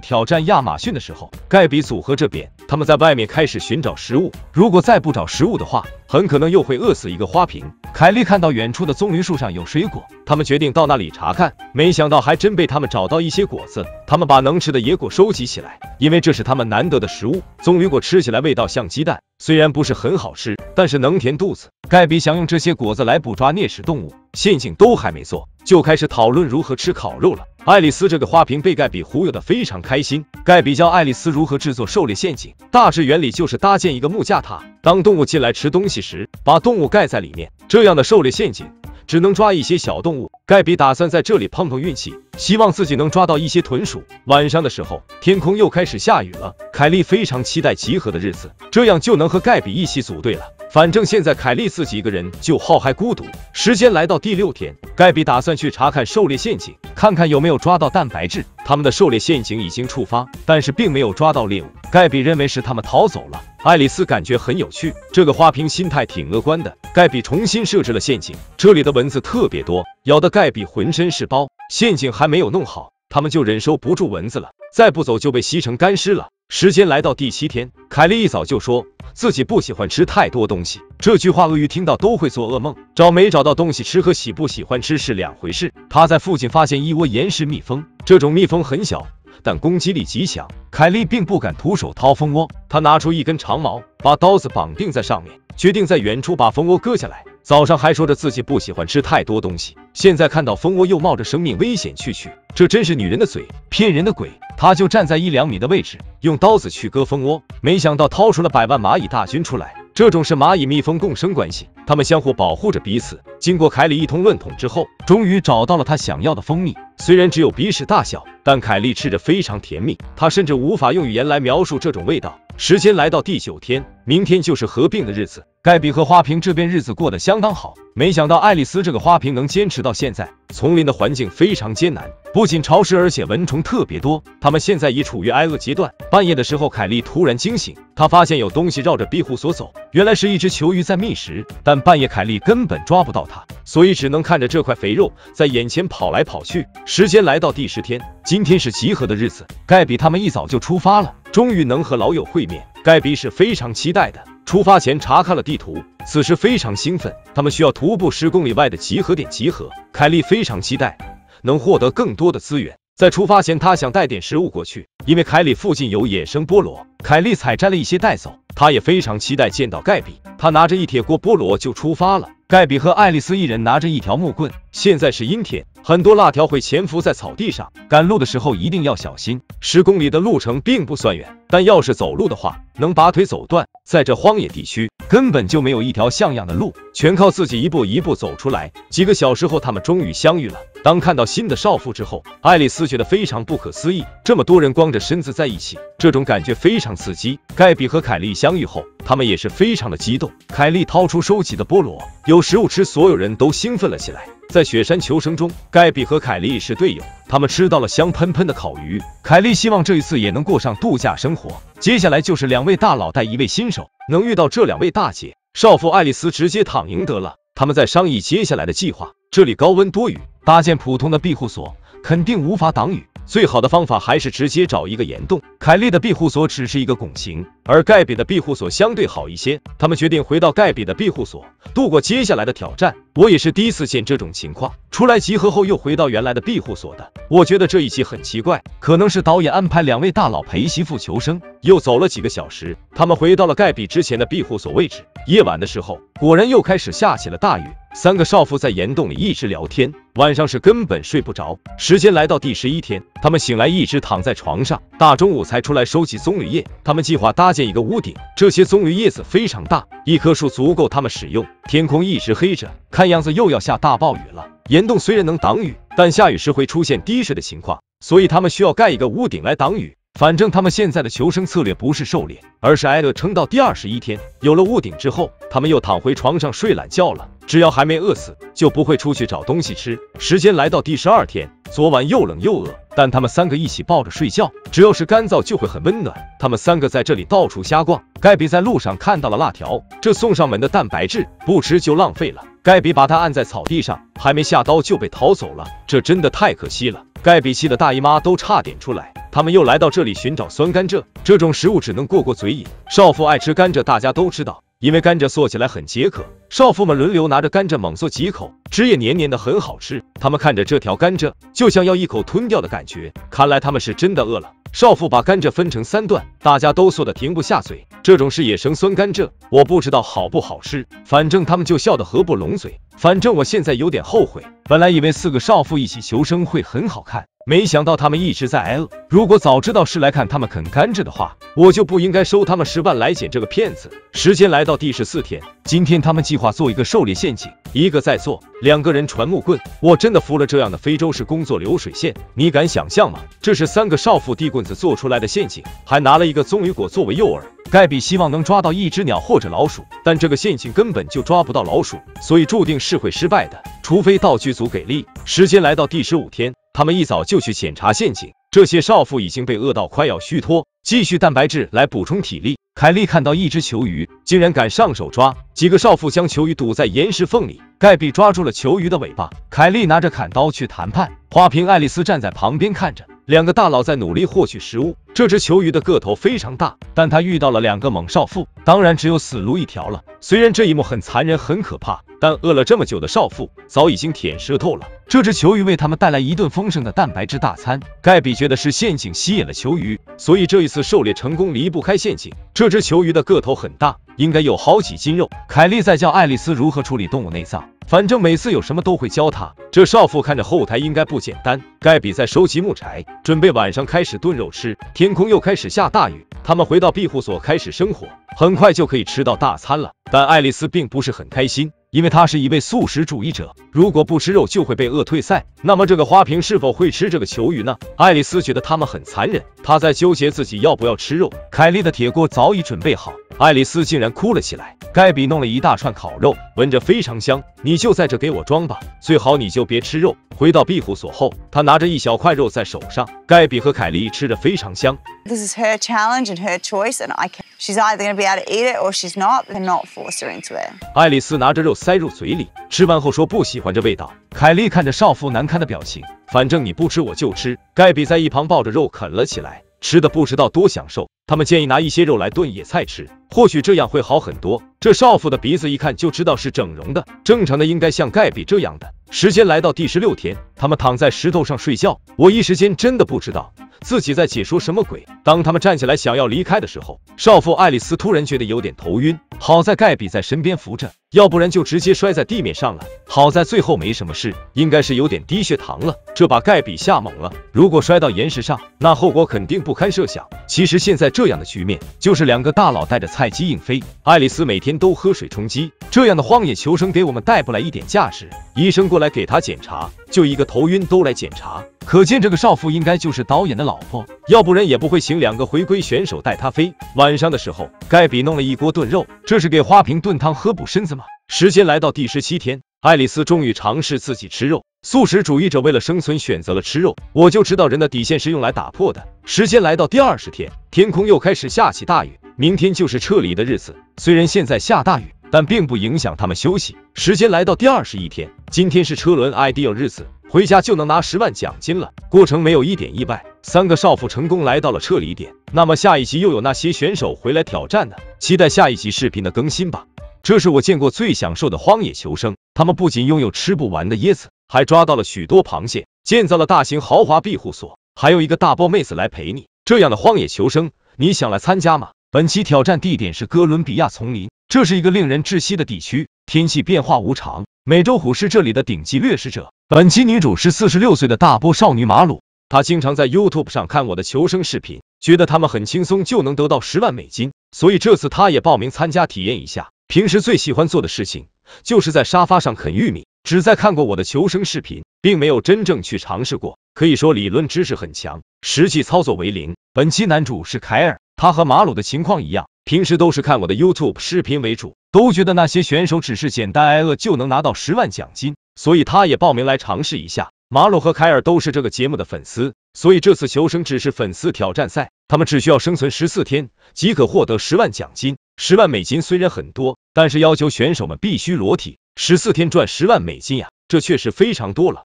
挑战亚马逊的时候，盖比组合这边，他们在外面开始寻找食物。如果再不找食物的话，很可能又会饿死一个花瓶。凯莉看到远处的棕榈树上有水果，他们决定到那里查看。没想到还真被他们找到一些果子，他们把能吃的野果收集起来，因为这是他们难得的食物。棕榈果吃起来味道像鸡蛋，虽然不是很好吃，但是能填肚子。盖比想用这些果子来捕抓啮齿动物，陷阱都还没做，就开始讨论如何吃烤肉了。 爱丽丝这个花瓶被盖比忽悠的非常开心。盖比教爱丽丝如何制作狩猎陷阱，大致原理就是搭建一个木架塔，当动物进来吃东西时，把动物盖在里面。这样的狩猎陷阱只能抓一些小动物。盖比打算在这里碰碰运气，希望自己能抓到一些豚鼠。晚上的时候，天空又开始下雨了。凯莉非常期待集合的日子，这样就能和盖比一起组队了。 反正现在凯莉自己一个人就好嗨孤独。时间来到第六天，盖比打算去查看狩猎陷阱，看看有没有抓到蛋白质。他们的狩猎陷阱已经触发，但是并没有抓到猎物。盖比认为是他们逃走了。爱丽丝感觉很有趣，这个花瓶心态挺乐观的。盖比重新设置了陷阱，这里的蚊子特别多，咬得盖比浑身是包。陷阱还没有弄好，他们就忍受不住蚊子了，再不走就被吸成干尸了。 时间来到第七天，凯莉一早就说自己不喜欢吃太多东西。这句话鳄鱼听到都会做噩梦。找没找到东西吃和喜不喜欢吃是两回事。她在附近发现一窝岩石蜜蜂，这种蜜蜂很小，但攻击力极强。凯莉并不敢徒手掏蜂窝，她拿出一根长矛，把刀子绑定在上面，决定在远处把蜂窝割下来。 早上还说着自己不喜欢吃太多东西，现在看到蜂窝又冒着生命危险去取，这真是女人的嘴，骗人的鬼！她就站在一两米的位置，用刀子去割蜂窝，没想到掏出了百万蚂蚁大军出来。这种是蚂蚁蜜蜂共生关系，它们相互保护着彼此。经过凯莉一通乱捅之后，终于找到了她想要的蜂蜜，虽然只有鼻屎大小，但凯莉吃着非常甜蜜，她甚至无法用语言来描述这种味道。 时间来到第九天，明天就是合并的日子。盖比和花瓶这边日子过得相当好，没想到爱丽丝这个花瓶能坚持到现在。丛林的环境非常艰难，不仅潮湿，而且蚊虫特别多。他们现在已处于挨饿阶段。半夜的时候，凯莉突然惊醒，她发现有东西绕着庇护所走，原来是一只球鱼在觅食。但半夜凯莉根本抓不到它，所以只能看着这块肥肉在眼前跑来跑去。时间来到第十天，今天是集合的日子，盖比他们一早就出发了。 终于能和老友会面，盖比是非常期待的。出发前查看了地图，此时非常兴奋。他们需要徒步十公里外的集合点集合。凯莉非常期待能获得更多的资源。在出发前，她想带点食物过去，因为凯莉附近有野生菠萝。凯莉采摘了一些带走，她也非常期待见到盖比。她拿着一铁锅菠萝就出发了。盖比和爱丽丝一人拿着一条木棍。现在是阴天，很多辣条会潜伏在草地上，赶路的时候一定要小心。十公里的路程并不算远，但要是走路的话，能把腿走断。在这荒野地区，根本就没有一条像样的路，全靠自己一步一步走出来。几个小时后，他们终于相遇了。当看到新的少妇之后，爱丽丝觉得非常不可思议，这么多人光着身子在一起，这种感觉非常刺激。盖比和凯莉相遇后，他们也是非常的激动。凯莉掏出收集的菠萝，有食物吃，所有人都兴奋了起来。在雪山求生中，盖比和凯莉是队友，他们吃到了香喷喷的烤鱼。凯莉希望这一次也能过上度假生活。接下来就是两位大佬带一位新手，能遇到这两位大姐，少妇爱丽丝直接躺赢得了。他们在商议接下来的计划。这里高温多雨，搭建普通的庇护所肯定无法挡雨，最好的方法还是直接找一个岩洞。凯莉的庇护所只是一个拱形，而盖比的庇护所相对好一些。他们决定回到盖比的庇护所，度过接下来的挑战。我也是第一次见这种情况，出来集合后又回到原来的庇护所的。我觉得这一集很奇怪，可能是导演安排两位大佬陪媳妇求生。又走了几个小时，他们回到了盖比之前的庇护所位置。夜晚的时候，果然又开始下起了大雨。三个少妇在岩洞里一直聊天，晚上是根本睡不着。时间来到第十一天，他们醒来一直躺在床上，大中午才出来收集棕榈叶。他们计划搭建一个屋顶，这些棕榈叶子非常大，一棵树足够他们使用。天空一直黑着，看样子又要下大暴雨了。岩洞虽然能挡雨，但下雨时会出现滴水的情况，所以他们需要盖一个屋顶来挡雨。反正他们现在的求生策略不是狩猎，而是挨饿撑到第二十一天。有了屋顶之后，他们又躺回床上睡懒觉了。只要还没饿死，就不会出去找东西吃。时间来到第十二天，昨晚又冷又饿，但他们三个一起抱着睡觉，只要是干燥就会很温暖。他们三个在这里到处瞎逛。盖比在路上看到了辣条，这送上门的蛋白质不吃就浪费了。盖比把它按在草地上，还没下刀就被逃走了，这真的太可惜了。盖比气的大姨妈都差点出来。他们又来到这里寻找酸甘蔗，这种食物只能过过嘴瘾。少妇爱吃甘蔗，大家都知道，因为甘蔗嗦起来很解渴。少妇们轮流拿着甘蔗猛嗦几口，汁液黏黏的，很好吃。他们看着这条甘蔗，就像要一口吞掉的感觉。看来他们是真的饿了。少妇把甘蔗分成三段，大家都嗦得停不下嘴。这种是野生酸甘蔗，我不知道好不好吃，反正他们就笑得合不拢嘴。反正我现在有点后悔，本来以为四个少妇一起求生会很好看。没想到他们一直在挨饿，如果早知道是来看他们啃甘蔗的话，我就不应该收他们十万来捡这个骗子。时间来到第十四天，今天他们计划做一个狩猎陷阱，一个在做，两个人传木棍。我真的服了，这样的非洲式工作流水线，你敢想象吗？这是三个少妇递棍子做出来的陷阱，还拿了一个棕榈果作为诱饵。盖比希望能抓到一只鸟或者老鼠，但这个陷阱根本就抓不到老鼠，所以注定是会失败的，除非道具组给力。时间来到第十五天，他们一早就去检查陷阱，这些少妇已经被饿到快要虚脱，继续蛋白质来补充体力。凯莉看到一只球鱼，竟然敢上手抓，几个少妇将球鱼堵在岩石缝里。盖比抓住了球鱼的尾巴，凯莉拿着砍刀去谈判，花瓶爱丽丝站在旁边看着。两个大佬在努力获取食物。这只球鱼的个头非常大，但它遇到了两个猛少妇，当然只有死路一条了。虽然这一幕很残忍很可怕，但饿了这么久的少妇早已经舔舌头了。这只球鱼为他们带来一顿丰盛的蛋白质大餐。盖比觉得是陷阱吸引了球鱼，所以这一次狩猎成功离不开陷阱。这只球鱼的个头很大，应该有好几斤肉。凯莉在教爱丽丝如何处理动物内脏，反正每次有什么都会教她。这少妇看着后台应该不简单。盖比在收集木柴，准备晚上开始炖肉吃。天空又开始下大雨，他们回到庇护所开始生火，很快就可以吃到大餐了。但爱丽丝并不是很开心，因为她是一位素食主义者，如果不吃肉就会被饿退赛。那么这个花瓶是否会吃这个球鱼呢？爱丽丝觉得他们很残忍，她在纠结自己要不要吃肉。凯莉的铁锅早已准备好，爱丽丝竟然哭了起来。盖比弄了一大串烤肉，闻着非常香。你就在这给我装吧，最好你就别吃肉。回到庇护所后，她拿着一小块肉在手上。盖比和凯莉吃着非常香。This is her challenge and her choice, and I can. She's either going to be able to eat it or she's not. They're not forced her into it. 爱丽丝拿着肉塞入嘴里，吃完后说不喜欢这味道。凯莉看着少妇难堪的表情，反正你不吃我就吃。盖比在一旁抱着肉啃了起来，吃的不知道多享受。他们建议拿一些肉来炖野菜吃，或许这样会好很多。这少妇的鼻子一看就知道是整容的，正常的应该像盖比这样的。时间来到第十六天，他们躺在石头上睡觉。我一时间真的不知道自己在解说什么鬼。当他们站起来想要离开的时候，少妇爱丽丝突然觉得有点头晕，好在盖比在身边扶着，要不然就直接摔在地面上了。好在最后没什么事，应该是有点低血糖了。这把盖比吓懵了，如果摔到岩石上，那后果肯定不堪设想。其实现在这样的局面，就是两个大佬带着菜鸡硬飞。爱丽丝每天都喝水充饥，这样的荒野求生给我们带不来一点价值。医生过来给她检查，就一个头晕都来检查，可见这个少妇应该就是导演的老婆，要不然也不会请两个回归选手带她飞。晚上的时候，盖比弄了一锅炖肉，这是给花瓶炖汤喝补身子吗？时间来到第十七天，爱丽丝终于尝试自己吃肉。素食主义者为了生存选择了吃肉，我就知道人的底线是用来打破的。时间来到第二十天，天空又开始下起大雨，明天就是撤离的日子。虽然现在下大雨，但并不影响他们休息。时间来到第二十一天，今天是车轮 ideal 日子，回家就能拿十万奖金了。过程没有一点意外，三个少妇成功来到了撤离点。那么下一集又有哪些选手回来挑战呢？期待下一集视频的更新吧。这是我见过最享受的荒野求生，他们不仅拥有吃不完的椰子，还抓到了许多螃蟹，建造了大型豪华庇护所，还有一个大波妹子来陪你。这样的荒野求生，你想来参加吗？本期挑战地点是哥伦比亚丛林，这是一个令人窒息的地区，天气变化无常，美洲虎是这里的顶级掠食者。本期女主是四十六岁的大波少女马鲁，她经常在 YouTube 上看我的求生视频，觉得他们很轻松就能得到十万美金，所以这次她也报名参加体验一下。平时最喜欢做的事情就是在沙发上啃玉米，只在看过我的求生视频，并没有真正去尝试过。可以说理论知识很强，实际操作为零。本期男主是凯尔，他和马鲁的情况一样，平时都是看我的 YouTube 视频为主，都觉得那些选手只是简单挨饿就能拿到十万奖金，所以他也报名来尝试一下。马鲁和凯尔都是这个节目的粉丝，所以这次求生只是粉丝挑战赛，他们只需要生存十四天即可获得十万奖金。十万美金虽然很多，但是要求选手们必须裸体，十四天赚十万美金呀，这确实非常多了。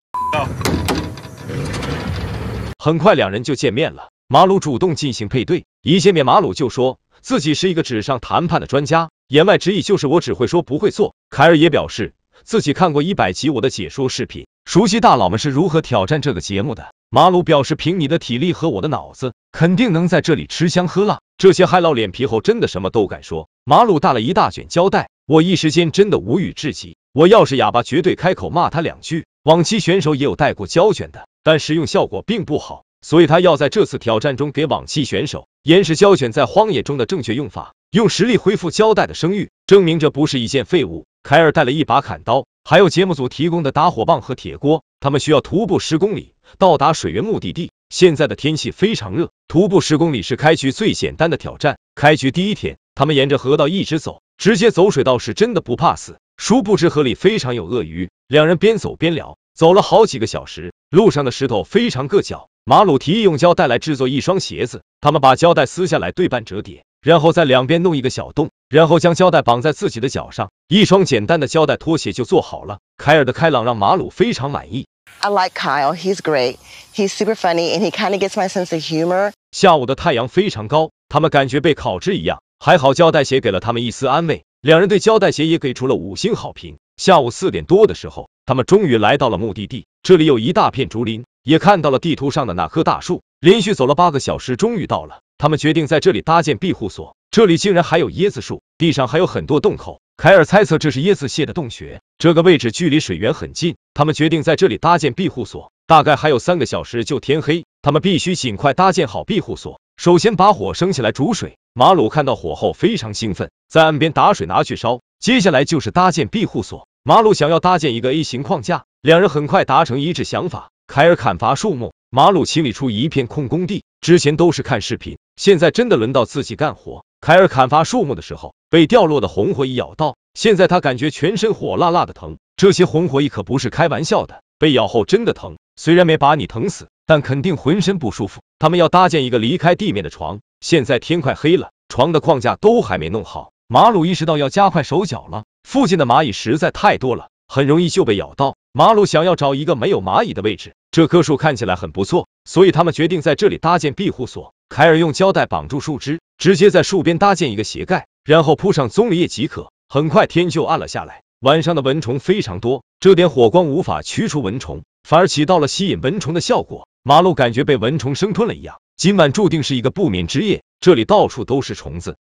很快两人就见面了，马鲁主动进行配对。一见面马鲁就说自己是一个纸上谈判的专家，言外之意就是我只会说不会做。凯尔也表示自己看过一百集我的解说视频，熟悉大佬们是如何挑战这个节目的。马鲁表示凭你的体力和我的脑子，肯定能在这里吃香喝辣。这些嗨佬脸皮厚，真的什么都敢说。马鲁大了一大卷胶带，我一时间真的无语至极，我要是哑巴绝对开口骂他两句。往期选手也有带过胶卷的，但使用效果并不好，所以他要在这次挑战中给往期选手演示胶卷在荒野中的正确用法，用实力恢复胶带的声誉，证明这不是一件废物。凯尔带了一把砍刀，还有节目组提供的打火棒和铁锅，他们需要徒步十公里到达水源目的地。现在的天气非常热，徒步十公里是开局最简单的挑战。开局第一天，他们沿着河道一直走，直接走水道是真的不怕死，殊不知河里非常有鳄鱼。两人边走边聊，走了好几个小时，路上的石头非常硌脚。马鲁提议用胶带来制作一双鞋子，他们把胶带撕下来对半折叠，然后在两边弄一个小洞，然后将胶带绑在自己的脚上，一双简单的胶带拖鞋就做好了。凯尔的开朗让马鲁非常满意。I like Kyle, he's great, he's super funny, and he kind of gets my sense of humor. 下午的太阳非常高，他们感觉被烤制一样，还好胶带鞋给了他们一丝安慰。两人对胶带鞋也给出了五星好评。下午四点多的时候，他们终于来到了目的地，这里有一大片竹林，也看到了地图上的那棵大树。连续走了八个小时，终于到了。他们决定在这里搭建庇护所，这里竟然还有椰子树，地上还有很多洞口。凯尔猜测这是椰子蟹的洞穴，这个位置距离水源很近，他们决定在这里搭建庇护所。大概还有三个小时就天黑，他们必须尽快搭建好庇护所。首先把火升起来煮水，马鲁看到火后非常兴奋，在岸边打水拿去烧。接下来就是搭建庇护所，马鲁想要搭建一个 A 型框架，两人很快达成一致想法。凯尔砍伐树木，马鲁清理出一片空工地，之前都是看视频，现在真的轮到自己干活。凯尔砍伐树木的时候，被掉落的红火蚁咬到，现在他感觉全身火辣辣的疼，这些红火蚁可不是开玩笑的，被咬后真的疼，虽然没把你疼死，但肯定浑身不舒服。他们要搭建一个离开地面的床，现在天快黑了，床的框架都还没弄好。马鲁意识到要加快手脚了，附近的蚂蚁实在太多了，很容易就被咬到。马鲁想要找一个没有蚂蚁的位置，这棵树看起来很不错，所以他们决定在这里搭建庇护所。凯尔用胶带绑住树枝，直接在树边搭建一个斜盖，然后铺上棕榈叶即可。很快天就暗了下来，晚上的蚊虫非常多，这点火光无法驱除蚊虫，反而起到了吸引蚊虫的效果。马路感觉被蚊虫生吞了一样，今晚注定是一个不眠之夜，这里到处都是虫子。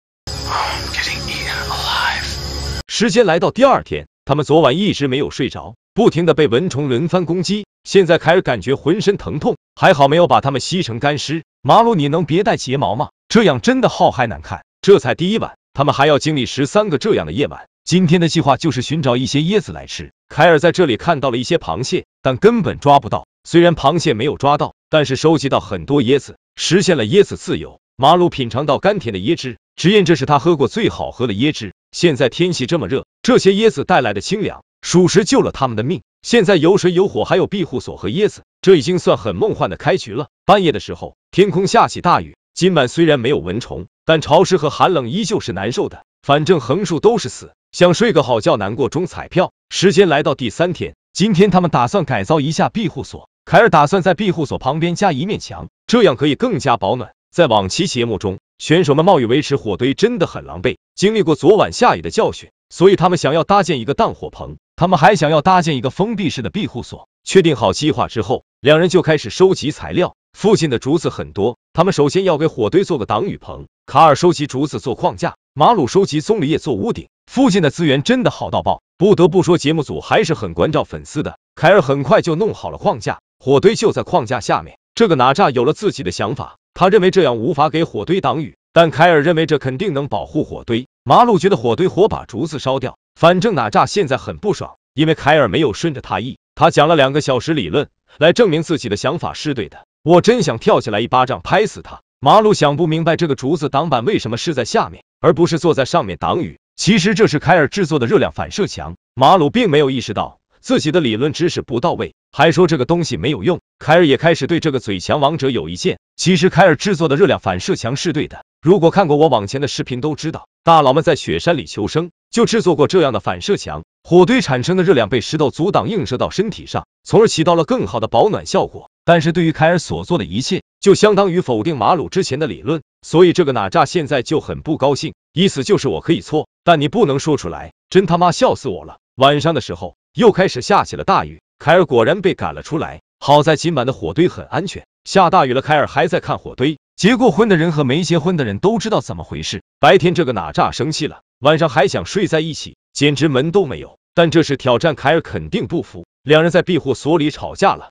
时间来到第二天，他们昨晚一直没有睡着，不停的被蚊虫轮番攻击，现在凯尔感觉浑身疼痛，还好没有把它们吸成干尸。马路，你能别带睫毛吗？这样真的好害难看。这才第一晚，他们还要经历十三个这样的夜晚。今天的计划就是寻找一些椰子来吃。凯尔在这里看到了一些螃蟹，但根本抓不到。虽然螃蟹没有抓到，但是收集到很多椰子，实现了椰子自由。马路品尝到甘甜的椰汁，直言这是他喝过最好喝的椰汁。现在天气这么热，这些椰子带来的清凉，属实救了他们的命。现在有水有火，还有庇护所和椰子，这已经算很梦幻的开局了。半夜的时候，天空下起大雨。今晚虽然没有蚊虫，但潮湿和寒冷依旧是难受的。反正横竖都是死，想睡个好觉，难过中彩票。时间来到第三天，今天他们打算改造一下庇护所。凯尔打算在庇护所旁边加一面墙，这样可以更加保暖。在往期节目中，选手们冒雨维持火堆真的很狼狈，经历过昨晚下雨的教训，所以他们想要搭建一个淡火棚，他们还想要搭建一个封闭式的庇护所。确定好计划之后，两人就开始收集材料。附近的竹子很多，他们首先要给火堆做个挡雨棚。卡尔收集竹子做框架，马鲁收集棕榈叶做屋顶。附近的资源真的好到爆，不得不说节目组还是很关照粉丝的。凯尔很快就弄好了框架，火堆就在框架下面。这个哪吒有了自己的想法，他认为这样无法给火堆挡雨，但凯尔认为这肯定能保护火堆。马鲁觉得火堆火把竹子烧掉，反正哪吒现在很不爽，因为凯尔没有顺着他意。他讲了两个小时理论来证明自己的想法是对的，我真想跳起来一巴掌拍死他。马鲁想不明白这个竹子挡板为什么是在下面而不是坐在上面挡雨，其实这是凯尔制作的热量反射墙。马鲁并没有意识到自己的理论知识不到位，还说这个东西没有用。凯尔也开始对这个嘴强王者有意见，其实凯尔制作的热量反射墙是对的，如果看过我往前的视频都知道，大佬们在雪山里求生就制作过这样的反射墙，火堆产生的热量被石头阻挡映射到身体上，从而起到了更好的保暖效果。但是对于凯尔所做的一切，就相当于否定马鲁之前的理论，所以这个哪吒现在就很不高兴，意思就是我可以错，但你不能说出来，真他妈笑死我了。晚上的时候又开始下起了大雨，凯尔果然被赶了出来。好在今晚的火堆很安全，下大雨了，凯尔还在看火堆。结过婚的人和没结婚的人都知道怎么回事。白天这个哪吒生气了，晚上还想睡在一起，简直门都没有。但这是挑战，凯尔肯定不服，两人在庇护所里吵架了。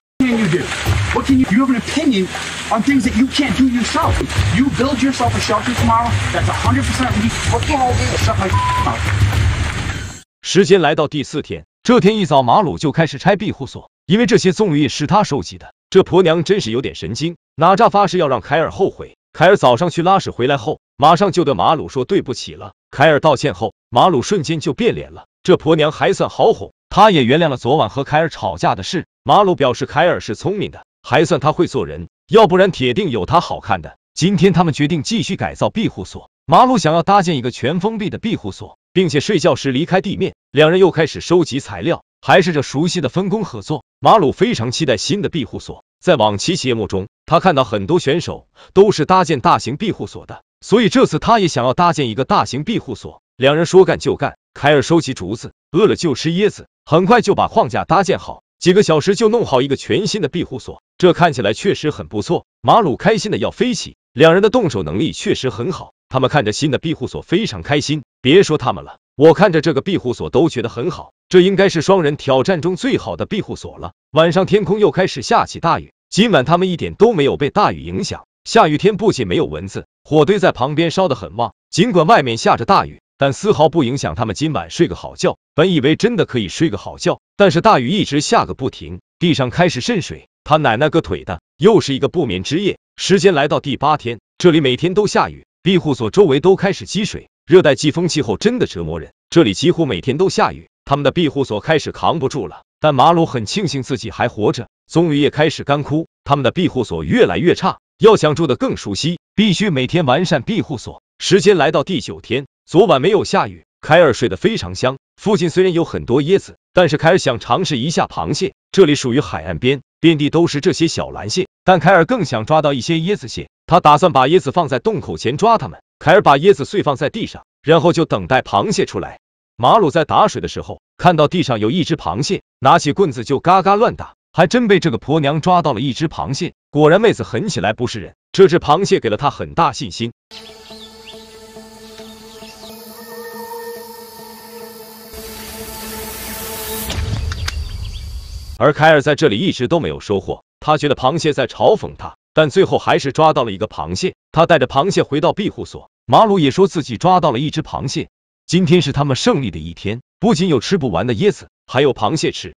What can you do? You have an opinion on things that you can't do yourself. You build yourself a shelter tomorrow. That's a hundred percent me. What the hell? Shut my mouth. 时间来到第四天，这天一早，马鲁就开始拆庇护所，因为这些棕榈叶是他收集的。这婆娘真是有点神经。哪吒发誓要让凯尔后悔。凯尔早上去拉屎回来后，马上就对马鲁说对不起了。凯尔道歉后，马鲁瞬间就变脸了。这婆娘还算好哄，她也原谅了昨晚和凯尔吵架的事。马鲁表示凯尔是聪明的。还算他会做人，要不然铁定有他好看的。今天他们决定继续改造庇护所，马鲁想要搭建一个全封闭的庇护所，并且睡觉时离开地面。两人又开始收集材料，还是这熟悉的分工合作。马鲁非常期待新的庇护所，在往期节目中，他看到很多选手都是搭建大型庇护所的，所以这次他也想要搭建一个大型庇护所。两人说干就干，凯尔收集竹子，饿了就吃椰子，很快就把框架搭建好。几个小时就弄好一个全新的庇护所，这看起来确实很不错。马鲁开心的要飞起，两人的动手能力确实很好，他们看着新的庇护所非常开心。别说他们了，我看着这个庇护所都觉得很好，这应该是双人挑战中最好的庇护所了。晚上天空又开始下起大雨，今晚他们一点都没有被大雨影响。下雨天不仅没有蚊子，火堆在旁边烧得很旺，尽管外面下着大雨，但丝毫不影响他们今晚睡个好觉。本以为真的可以睡个好觉，但是大雨一直下个不停，地上开始渗水，他奶奶个腿的，又是一个不眠之夜。时间来到第八天，这里每天都下雨，庇护所周围都开始积水，热带季风气候真的折磨人，这里几乎每天都下雨，他们的庇护所开始扛不住了。但马鲁很庆幸自己还活着，棕榈叶开始干枯，他们的庇护所越来越差，要想住得更熟悉，必须每天完善庇护所。时间来到第九天，昨晚没有下雨，凯尔睡得非常香。附近虽然有很多椰子，但是凯尔想尝试一下螃蟹，这里属于海岸边，遍地都是这些小蓝蟹，但凯尔更想抓到一些椰子蟹，他打算把椰子放在洞口前抓它们。凯尔把椰子碎放在地上，然后就等待螃蟹出来。马鲁在打水的时候，看到地上有一只螃蟹，拿起棍子就嘎嘎乱打，还真被这个婆娘抓到了一只螃蟹。果然妹子狠起来不是人，这只螃蟹给了她很大信心。 而凯尔在这里一直都没有收获，他觉得螃蟹在嘲讽他，但最后还是抓到了一个螃蟹。他带着螃蟹回到庇护所，马鲁也说自己抓到了一只螃蟹。今天是他们胜利的一天，不仅有吃不完的椰子，还有螃蟹吃。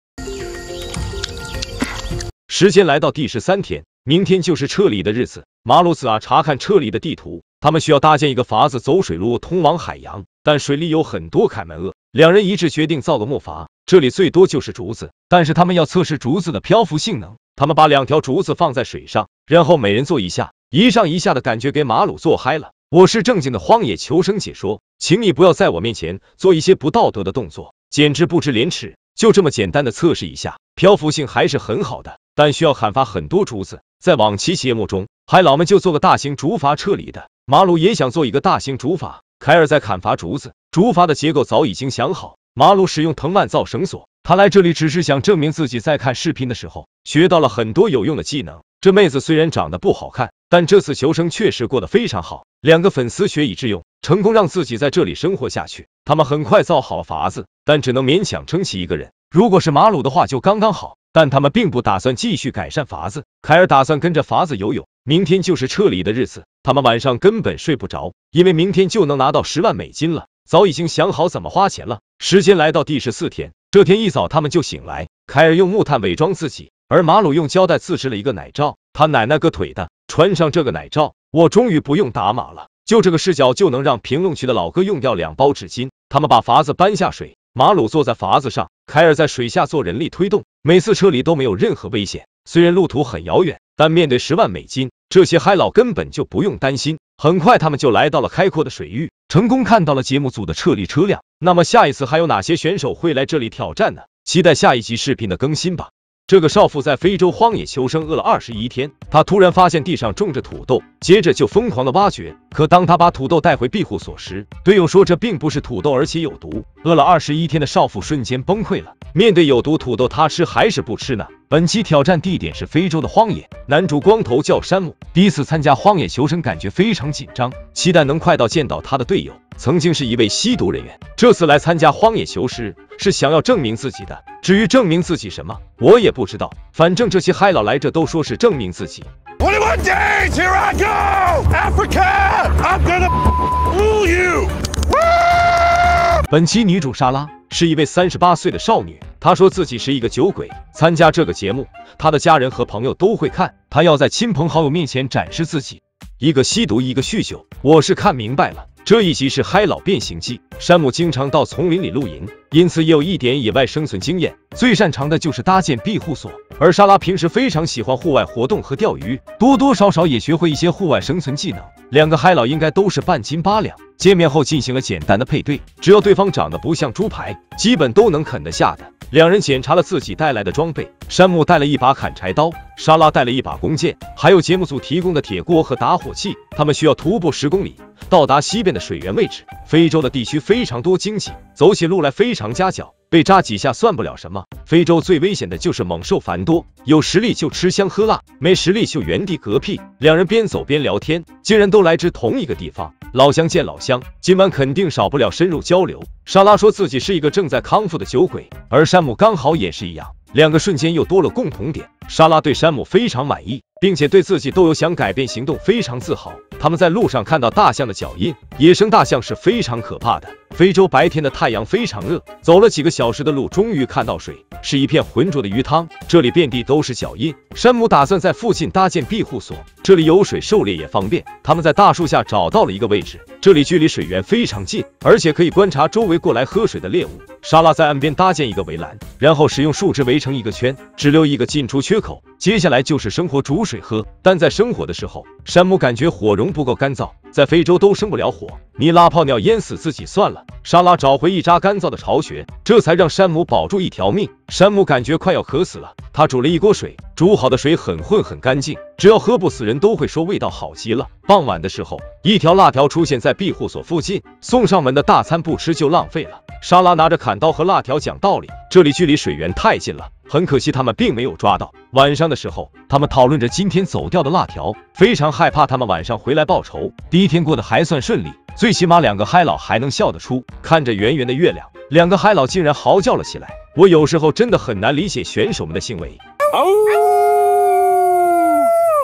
时间来到第十三天，明天就是撤离的日子。马鲁斯啊查看撤离的地图，他们需要搭建一个筏子走水路通往海洋，但水里有很多凯门鳄，两人一致决定造个木筏。 这里最多就是竹子，但是他们要测试竹子的漂浮性能。他们把两条竹子放在水上，然后每人坐一下，一上一下的感觉给马鲁坐嗨了。我是正经的荒野求生解说，请你不要在我面前做一些不道德的动作，简直不知廉耻。就这么简单的测试一下，漂浮性还是很好的，但需要砍伐很多竹子。在往期节目中，海老们就做个大型竹筏撤离的，马鲁也想做一个大型竹筏。凯尔在砍伐竹子，竹筏的结构早已经想好。 马鲁使用藤蔓造绳索，他来这里只是想证明自己在看视频的时候学到了很多有用的技能。这妹子虽然长得不好看，但这次求生确实过得非常好。两个粉丝学以致用，成功让自己在这里生活下去。他们很快造好了筏子，但只能勉强撑起一个人。如果是马鲁的话，就刚刚好。但他们并不打算继续改善筏子，凯尔打算跟着筏子游泳。明天就是撤离的日子，他们晚上根本睡不着，因为明天就能拿到十万美金了。 早已经想好怎么花钱了。时间来到第十四天，这天一早他们就醒来。凯尔用木炭伪装自己，而马鲁用胶带自制了一个奶罩。他奶奶个腿的，穿上这个奶罩，我终于不用打码了。就这个视角就能让评论区的老哥用掉两包纸巾。他们把筏子搬下水，马鲁坐在筏子上，凯尔在水下做人力推动。每次撤离都没有任何危险，虽然路途很遥远，但面对十万美金，这些嗨佬根本就不用担心。 很快，他们就来到了开阔的水域，成功看到了节目组的撤离车辆。那么，下一次还有哪些选手会来这里挑战呢？期待下一集视频的更新吧。这个少妇在非洲荒野求生饿了二十一天，她突然发现地上种着土豆，接着就疯狂的挖掘。可当她把土豆带回庇护所时，队友说这并不是土豆，而且有毒。饿了二十一天的少妇瞬间崩溃了。面对有毒土豆，她吃还是不吃呢？ 本期挑战地点是非洲的荒野，男主光头叫山姆，第一次参加荒野求生，感觉非常紧张，期待能快到见到他的队友，曾经是一位吸毒人员，这次来参加荒野求生是想要证明自己的。至于证明自己什么，我也不知道，反正这些嗨佬来这都说是证明自己。twenty-one days, here I go, Africa, I'm gonna rule you. 本期女主莎拉是一位三十八岁的少女。 他说自己是一个酒鬼，参加这个节目，他的家人和朋友都会看，他要在亲朋好友面前展示自己。一个吸毒，一个酗酒，我是看明白了。这一集是嗨佬变形记，山姆经常到丛林里露营，因此也有一点野外生存经验，最擅长的就是搭建庇护所。而莎拉平时非常喜欢户外活动和钓鱼，多多少少也学会一些户外生存技能。两个嗨佬应该都是半斤八两。 见面后进行了简单的配对，只要对方长得不像猪排，基本都能啃得下的。两人检查了自己带来的装备，山姆带了一把砍柴刀，莎拉带了一把弓箭，还有节目组提供的铁锅和打火器。他们需要徒步十公里到达西边的水源位置。非洲的地区非常多荆棘，走起路来非常夹角，被扎几下算不了什么。非洲最危险的就是猛兽繁多，有实力就吃香喝辣，没实力就原地嗝屁。两人边走边聊天，竟然都来自同一个地方。 老乡见老乡，今晚肯定少不了深入交流。莎拉说自己是一个正在康复的酒鬼，而山姆刚好也是一样，两个瞬间又多了共同点。莎拉对山姆非常满意，并且对自己都有想改变行动非常自豪。他们在路上看到大象的脚印，野生大象是非常可怕的。非洲白天的太阳非常热，走了几个小时的路，终于看到水，是一片浑浊的鱼汤，这里遍地都是脚印。山姆打算在附近搭建庇护所，这里有水，狩猎也方便。他们在大树下找到了一个位置。 位置，这里距离水源非常近，而且可以观察周围过来喝水的猎物。莎拉在岸边搭建一个围栏，然后使用树枝围成一个圈，只留一个进出缺口。接下来就是生火煮水喝。但在生火的时候，山姆感觉火绒不够干燥，在非洲都生不了火，你拉泡尿淹死自己算了。莎拉找回一扎干燥的巢穴，这才让山姆保住一条命。山姆感觉快要渴死了，他煮了一锅水，煮好的水很浑很干净，只要喝不死人都会说味道好极了。傍晚的时候，一条辣条出现在庇护所附近，送上门的大餐不吃就浪费了。莎拉拿着砍刀和辣条讲道理，这里距离水源太近了，很可惜他们并没有抓到。晚上的时候，他们讨论着今天走掉的辣条，非常害怕他们晚上回来报仇。第一天过得还算顺利，最起码两个嗨佬还能笑得出。看着圆圆的月亮，两个嗨佬竟然嚎叫了起来。 我有时候真的很难理解选手们的行为。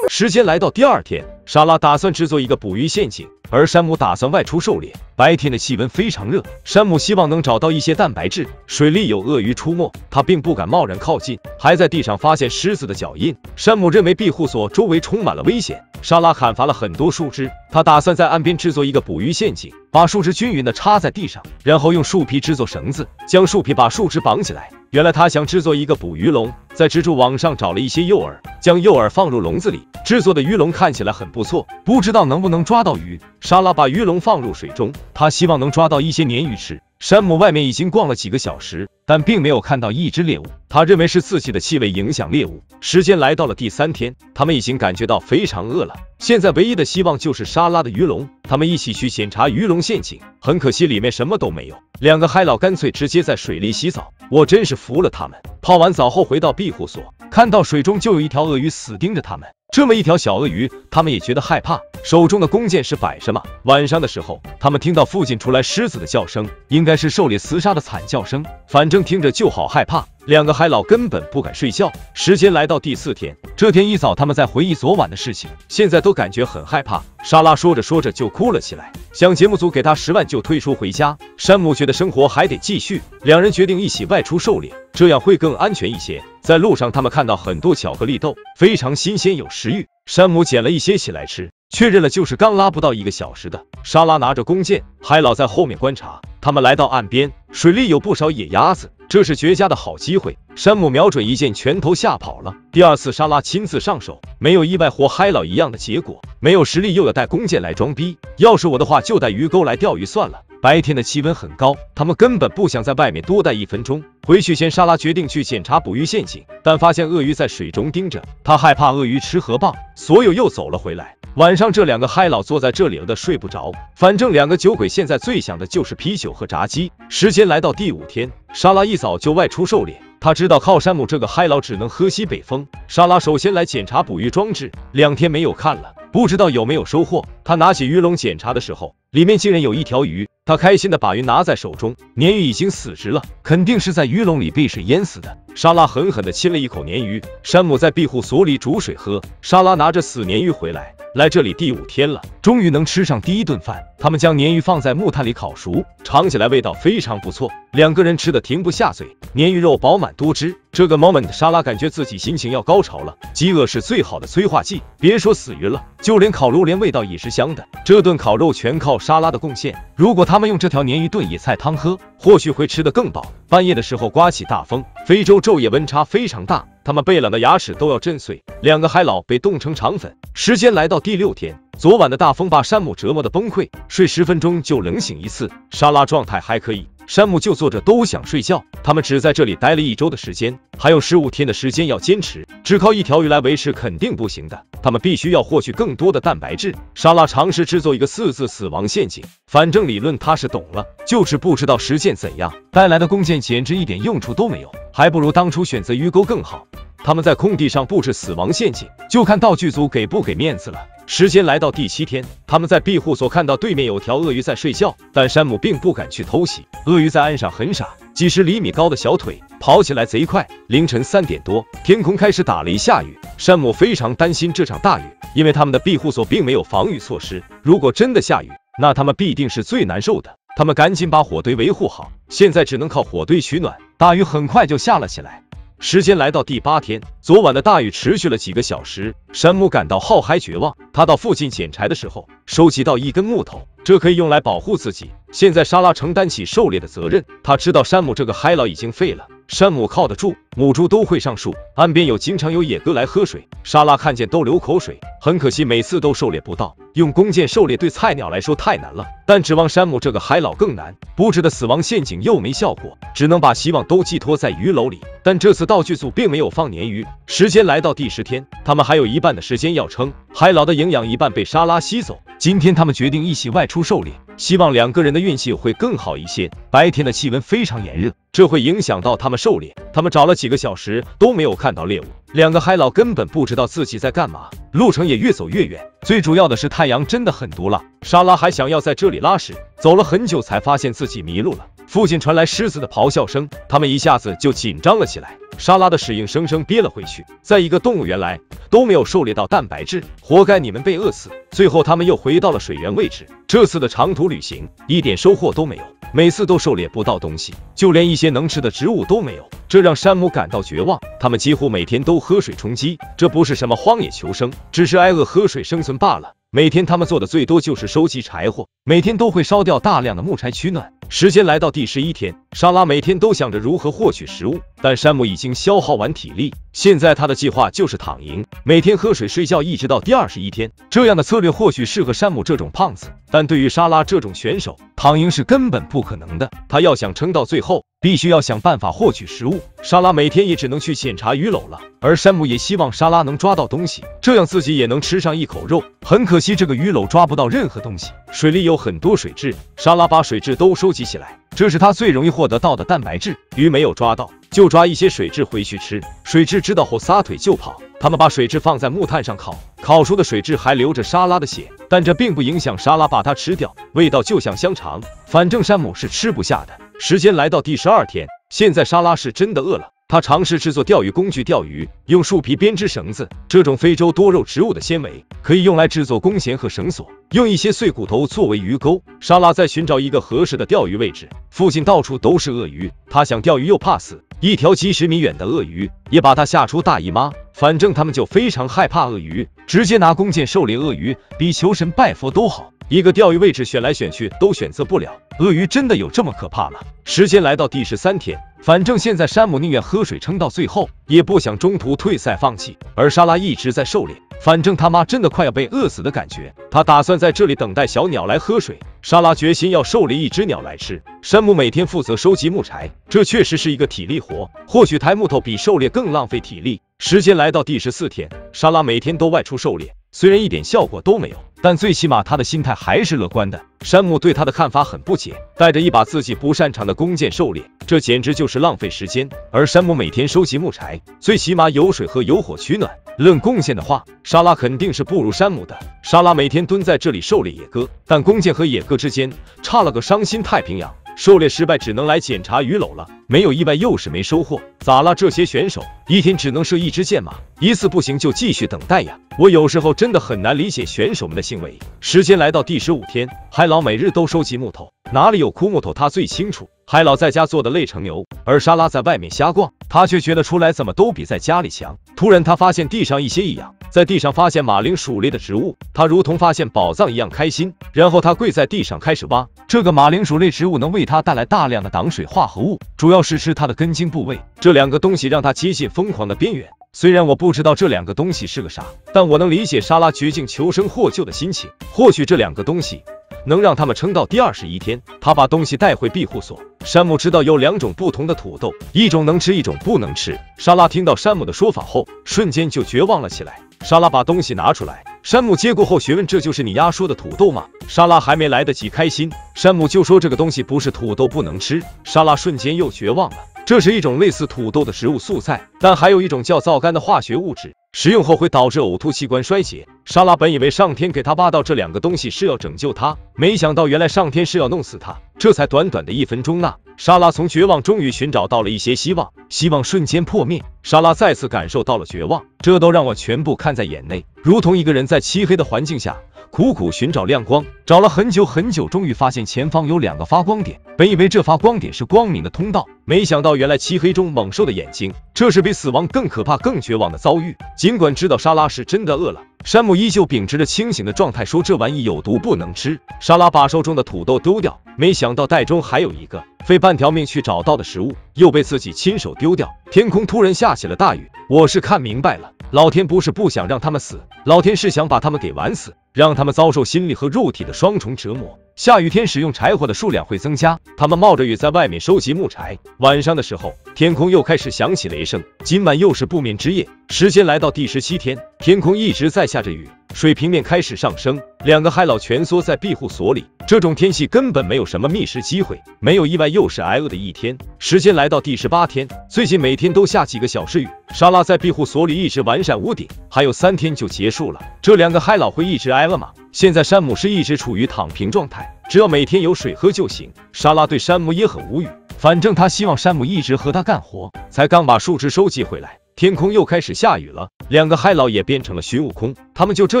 时间来到第二天，莎拉打算制作一个捕鱼陷阱，而山姆打算外出狩猎。白天的气温非常热，山姆希望能找到一些蛋白质。水里有鳄鱼出没，他并不敢贸然靠近，还在地上发现狮子的脚印。山姆认为庇护所周围充满了危险。莎拉砍伐了很多树枝，他打算在岸边制作一个捕鱼陷阱。 把树枝均匀的插在地上，然后用树皮制作绳子，将树皮把树枝绑起来。原来他想制作一个捕鱼笼，在蜘蛛网上找了一些诱饵，将诱饵放入笼子里。制作的鱼笼看起来很不错，不知道能不能抓到鱼。莎拉把鱼笼放入水中，她希望能抓到一些鲶鱼吃。山姆外面已经逛了几个小时，但并没有看到一只猎物。他认为是自己的气味影响猎物。时间来到了第三天，他们已经感觉到非常饿了。 现在唯一的希望就是莎拉的鱼笼，他们一起去检查鱼笼陷阱。很可惜，里面什么都没有。两个嗨佬干脆直接在水里洗澡，我真是服了他们。泡完澡后回到庇护所，看到水中就有一条鳄鱼死盯着他们。 这么一条小鳄鱼，他们也觉得害怕。手中的弓箭是摆什么？晚上的时候，他们听到附近传来狮子的叫声，应该是狩猎厮杀的惨叫声，反正听着就好害怕。两个嗨佬根本不敢睡觉。时间来到第四天，这天一早，他们在回忆昨晚的事情，现在都感觉很害怕。莎拉说着说着就哭了起来，想节目组给她十万就退出回家。山姆觉得生活还得继续，两人决定一起外出狩猎，这样会更安全一些。 在路上，他们看到很多巧克力豆，非常新鲜，有食欲。山姆捡了一些起来吃，确认了就是刚拉不到一个小时的。莎拉拿着弓箭，海老在后面观察。他们来到岸边，水里有不少野鸭子，这是绝佳的好机会。山姆瞄准一箭，全头吓跑了。第二次，莎拉亲自上手，没有意外或嗨老一样的结果。没有实力又要带弓箭来装逼，要是我的话，就带鱼钩来钓鱼算了。 白天的气温很高，他们根本不想在外面多待一分钟。回去前，莎拉决定去检查捕鱼陷阱，但发现鳄鱼在水中盯着，她害怕鳄鱼吃河蚌，所以又走了回来。晚上，这两个嗨佬坐在这里了的睡不着，反正两个酒鬼现在最想的就是啤酒和炸鸡。时间来到第五天，莎拉一早就外出狩猎。 他知道靠山姆这个嗨佬只能喝西北风。莎拉首先来检查捕鱼装置，两天没有看了，不知道有没有收获。他拿起鱼笼检查的时候，里面竟然有一条鱼，他开心的把鱼拿在手中。鲶鱼已经死直了，肯定是在鱼笼里被水淹死的。莎拉狠狠的亲了一口鲶鱼。山姆在庇护所里煮水喝。莎拉拿着死鲶鱼回来，来这里第五天了，终于能吃上第一顿饭。他们将鲶鱼放在木炭里烤熟，尝起来味道非常不错，两个人吃的停不下嘴。鲶鱼肉饱满 多汁，这个 moment 莎拉感觉自己心情要高潮了。饥饿是最好的催化剂，别说死鱼了，就连烤肉连味道也是香的。这顿烤肉全靠莎拉的贡献。如果他们用这条鲶鱼炖野菜汤喝，或许会吃得更饱。半夜的时候刮起大风，非洲昼夜温差非常大，他们被冷的牙齿都要震碎。两个海老被冻成肠粉。时间来到第六天。 昨晚的大风把山姆折磨的崩溃，睡十分钟就冷醒一次。莎拉状态还可以，山姆就坐着都想睡觉。他们只在这里待了一周的时间，还有十五天的时间要坚持，只靠一条鱼来维持肯定不行的。他们必须要获取更多的蛋白质。莎拉尝试制作一个四字死亡陷阱，反正理论她是懂了，就是不知道实践怎样。带来的弓箭简直一点用处都没有，还不如当初选择鱼钩更好。 他们在空地上布置死亡陷阱，就看道具组给不给面子了。时间来到第七天，他们在庇护所看到对面有条鳄鱼在睡觉，但山姆并不敢去偷袭。鳄鱼在岸上很傻，几十厘米高的小腿跑起来贼快。凌晨三点多，天空开始打雷下雨，山姆非常担心这场大雨，因为他们的庇护所并没有防雨措施。如果真的下雨，那他们必定是最难受的。 他们赶紧把火堆维护好，现在只能靠火堆取暖。大雨很快就下了起来。时间来到第八天，昨晚的大雨持续了几个小时，山姆感到好嗨绝望。他到附近捡柴的时候，收集到一根木头，这可以用来保护自己。现在莎拉承担起狩猎的责任，他知道山姆这个嗨佬已经废了。山姆靠得住，母猪都会上树。岸边有经常有野鸽来喝水，莎拉看见都流口水。很可惜，每次都狩猎不到。用弓箭狩猎对菜鸟来说太难了，但指望山姆这个海老更难。布置的死亡陷阱又没效果，只能把希望都寄托在鱼篓里。但这次道具组并没有放鲶鱼。时间来到第十天，他们还有一半的时间要撑。海老的营养一半被莎拉吸走。今天他们决定一起外出狩猎，希望两个人的运气会更好一些。白天的气温非常炎热，这会影响到他们狩猎。他们找了几个小时都没有看到猎物，两个海老根本不知道自己在干嘛，路程也越走越远。最主要的是太阳真的很毒辣，莎拉还想要在这里拉屎，走了很久才发现自己迷路了。附近传来狮子的咆哮声，他们一下子就紧张了起来。莎拉的屎硬生生憋了回去。在一个动物园来都没有狩猎到蛋白质，活该你们被饿死。最后他们又回到了水源位置。这次的长途旅行一点收获都没有，每次都狩猎不到东西，就连一些能吃的植物都没有，这让山姆感到绝望。他们几乎每天都喝水充饥，这不是什么荒野求生，只是挨饿喝水生存罢了。每天他们做的最多就是收集柴火，每天都会烧掉大量的木柴取暖。时间来到第十一天，莎拉每天都想着如何获取食物，但山姆已经消耗完体力，现在他的计划就是躺赢，每天喝水睡觉，一直到第二十一天。这样的策略或许适合山姆这种胖子，但对于莎拉这种选手，躺赢是根本不可能的。他要想撑到最后，必须要想办法获取食物。莎拉每天也只能去检查鱼篓了，而山姆也希望莎拉能抓到东西，这样自己也能吃上一口肉。很可惜，这个鱼篓抓不到任何东西。水里有很多水蛭，莎拉把水蛭都收集起来，这是她最容易获得到的蛋白质。鱼没有抓到，就抓一些水蛭回去吃。水蛭知道后撒腿就跑。他们把水蛭放在木炭上烤，烤熟的水蛭还流着莎拉的血，但这并不影响莎拉把它吃掉，味道就像香肠，反正山姆是吃不下的。时间来到第十二天，现在莎拉是真的饿了。他尝试制作钓鱼工具，钓鱼用树皮编织绳子，这种非洲多肉植物的纤维可以用来制作弓弦和绳索，用一些碎骨头作为鱼钩。莎拉在寻找一个合适的钓鱼位置，附近到处都是鳄鱼，她想钓鱼又怕死，一条几十米远的鳄鱼也把她吓出大姨妈。反正他们就非常害怕鳄鱼，直接拿弓箭狩猎鳄鱼比求神拜佛都好。一个钓鱼位置选来选去都选择不了，鳄鱼真的有这么可怕吗？时间来到第十三天，反正现在山姆宁愿喝水撑到最后，也不想中途退赛放弃。而莎拉一直在狩猎，反正他妈真的快要被饿死的感觉。他打算在这里等待小鸟来喝水。莎拉决心要狩猎一只鸟来吃。山姆每天负责收集木柴，这确实是一个体力活，或许抬木头比狩猎更浪费体力。时间来到第十四天，莎拉每天都外出狩猎，虽然一点效果都没有，但最起码她的心态还是乐观的。山姆对她的看法很不解，带着一把自己不擅长的弓箭狩猎，这简直就是浪费时间。而山姆每天收集木柴，最起码有水喝有火取暖。论贡献的话，莎拉肯定是不如山姆的。莎拉每天蹲在这里狩猎野鸽，但弓箭和野鸽之间差了个伤心太平洋。狩猎失败，只能来检查鱼篓了。没有意外，又是没收获。咋了？这些选手一天只能射一支箭吗？一次不行就继续等待呀。我有时候真的很难理解选手们的行为。时间来到第十五天，海老每日都收集木头，哪里有枯木头他最清楚。海老在家做的累成牛，而莎拉在外面瞎逛，他却觉得出来怎么都比在家里强。突然他发现地上一些异样，在地上发现马铃薯类的植物，他如同发现宝藏一样开心。然后他跪在地上开始挖，这个马铃薯类植物能为他带来大量的挡水化合物，主要是吃它的根茎部位，这两个东西让他接近疯狂的边缘。虽然我不知道这两个东西是个啥，但我能理解莎拉绝境求生获救的心情，或许这两个东西能让他们撑到第二十一天。他把东西带回庇护所。山姆知道有两种不同的土豆，一种能吃，一种不能吃。莎拉听到山姆的说法后，瞬间就绝望了起来。莎拉把东西拿出来，山姆接过后询问：“这就是你丫说的土豆吗？”莎拉还没来得及开心，山姆就说：“这个东西不是土豆，不能吃。”莎拉瞬间又绝望了。这是一种类似土豆的植物素菜，但还有一种叫皂苷的化学物质，食用后会导致呕吐、器官衰竭。莎拉本以为上天给她挖到这两个东西是要拯救她，没想到原来上天是要弄死她。这才短短的一分钟呐，莎拉从绝望终于寻找到了一些希望，希望瞬间破灭。莎拉再次感受到了绝望，这都让我全部看在眼内，如同一个人在漆黑的环境下苦苦寻找亮光，找了很久很久，终于发现前方有两个发光点。本以为这发光点是光明的通道，没想到原来漆黑中猛兽的眼睛，这是比死亡更可怕更绝望的遭遇。尽管知道莎拉是真的饿了，山姆依旧秉持着清醒的状态说这玩意有毒不能吃。莎拉把手中的土豆丢掉，没想到袋中还有一个费半条命去找到的食物，又被自己亲手丢掉。天空突然下起了大雨，我是看明白了，老天不是不想让他们死，老天是想把他们给玩死，让他们遭受心理和肉体的双重折磨。下雨天使用柴火的数量会增加，他们冒着雨在外面收集木柴。晚上的时候，天空又开始响起雷声。今晚又是不眠之夜，时间来到第十七天，天空一直在下着雨，水平面开始上升。两个嗨佬蜷缩在庇护所里，这种天气根本没有什么觅食机会。没有意外，又是挨饿的一天。时间来到第十八天，最近每天都下几个小时雨。莎拉在庇护所里一直完善屋顶，还有三天就结束了。这两个嗨佬会一直挨饿吗？现在山姆是一直处于躺平状态，只要每天有水喝就行。莎拉对山姆也很无语，反正她希望山姆一直和她干活。才刚把树枝收集回来，天空又开始下雨了，两个嗨佬也变成了孙悟空，他们就这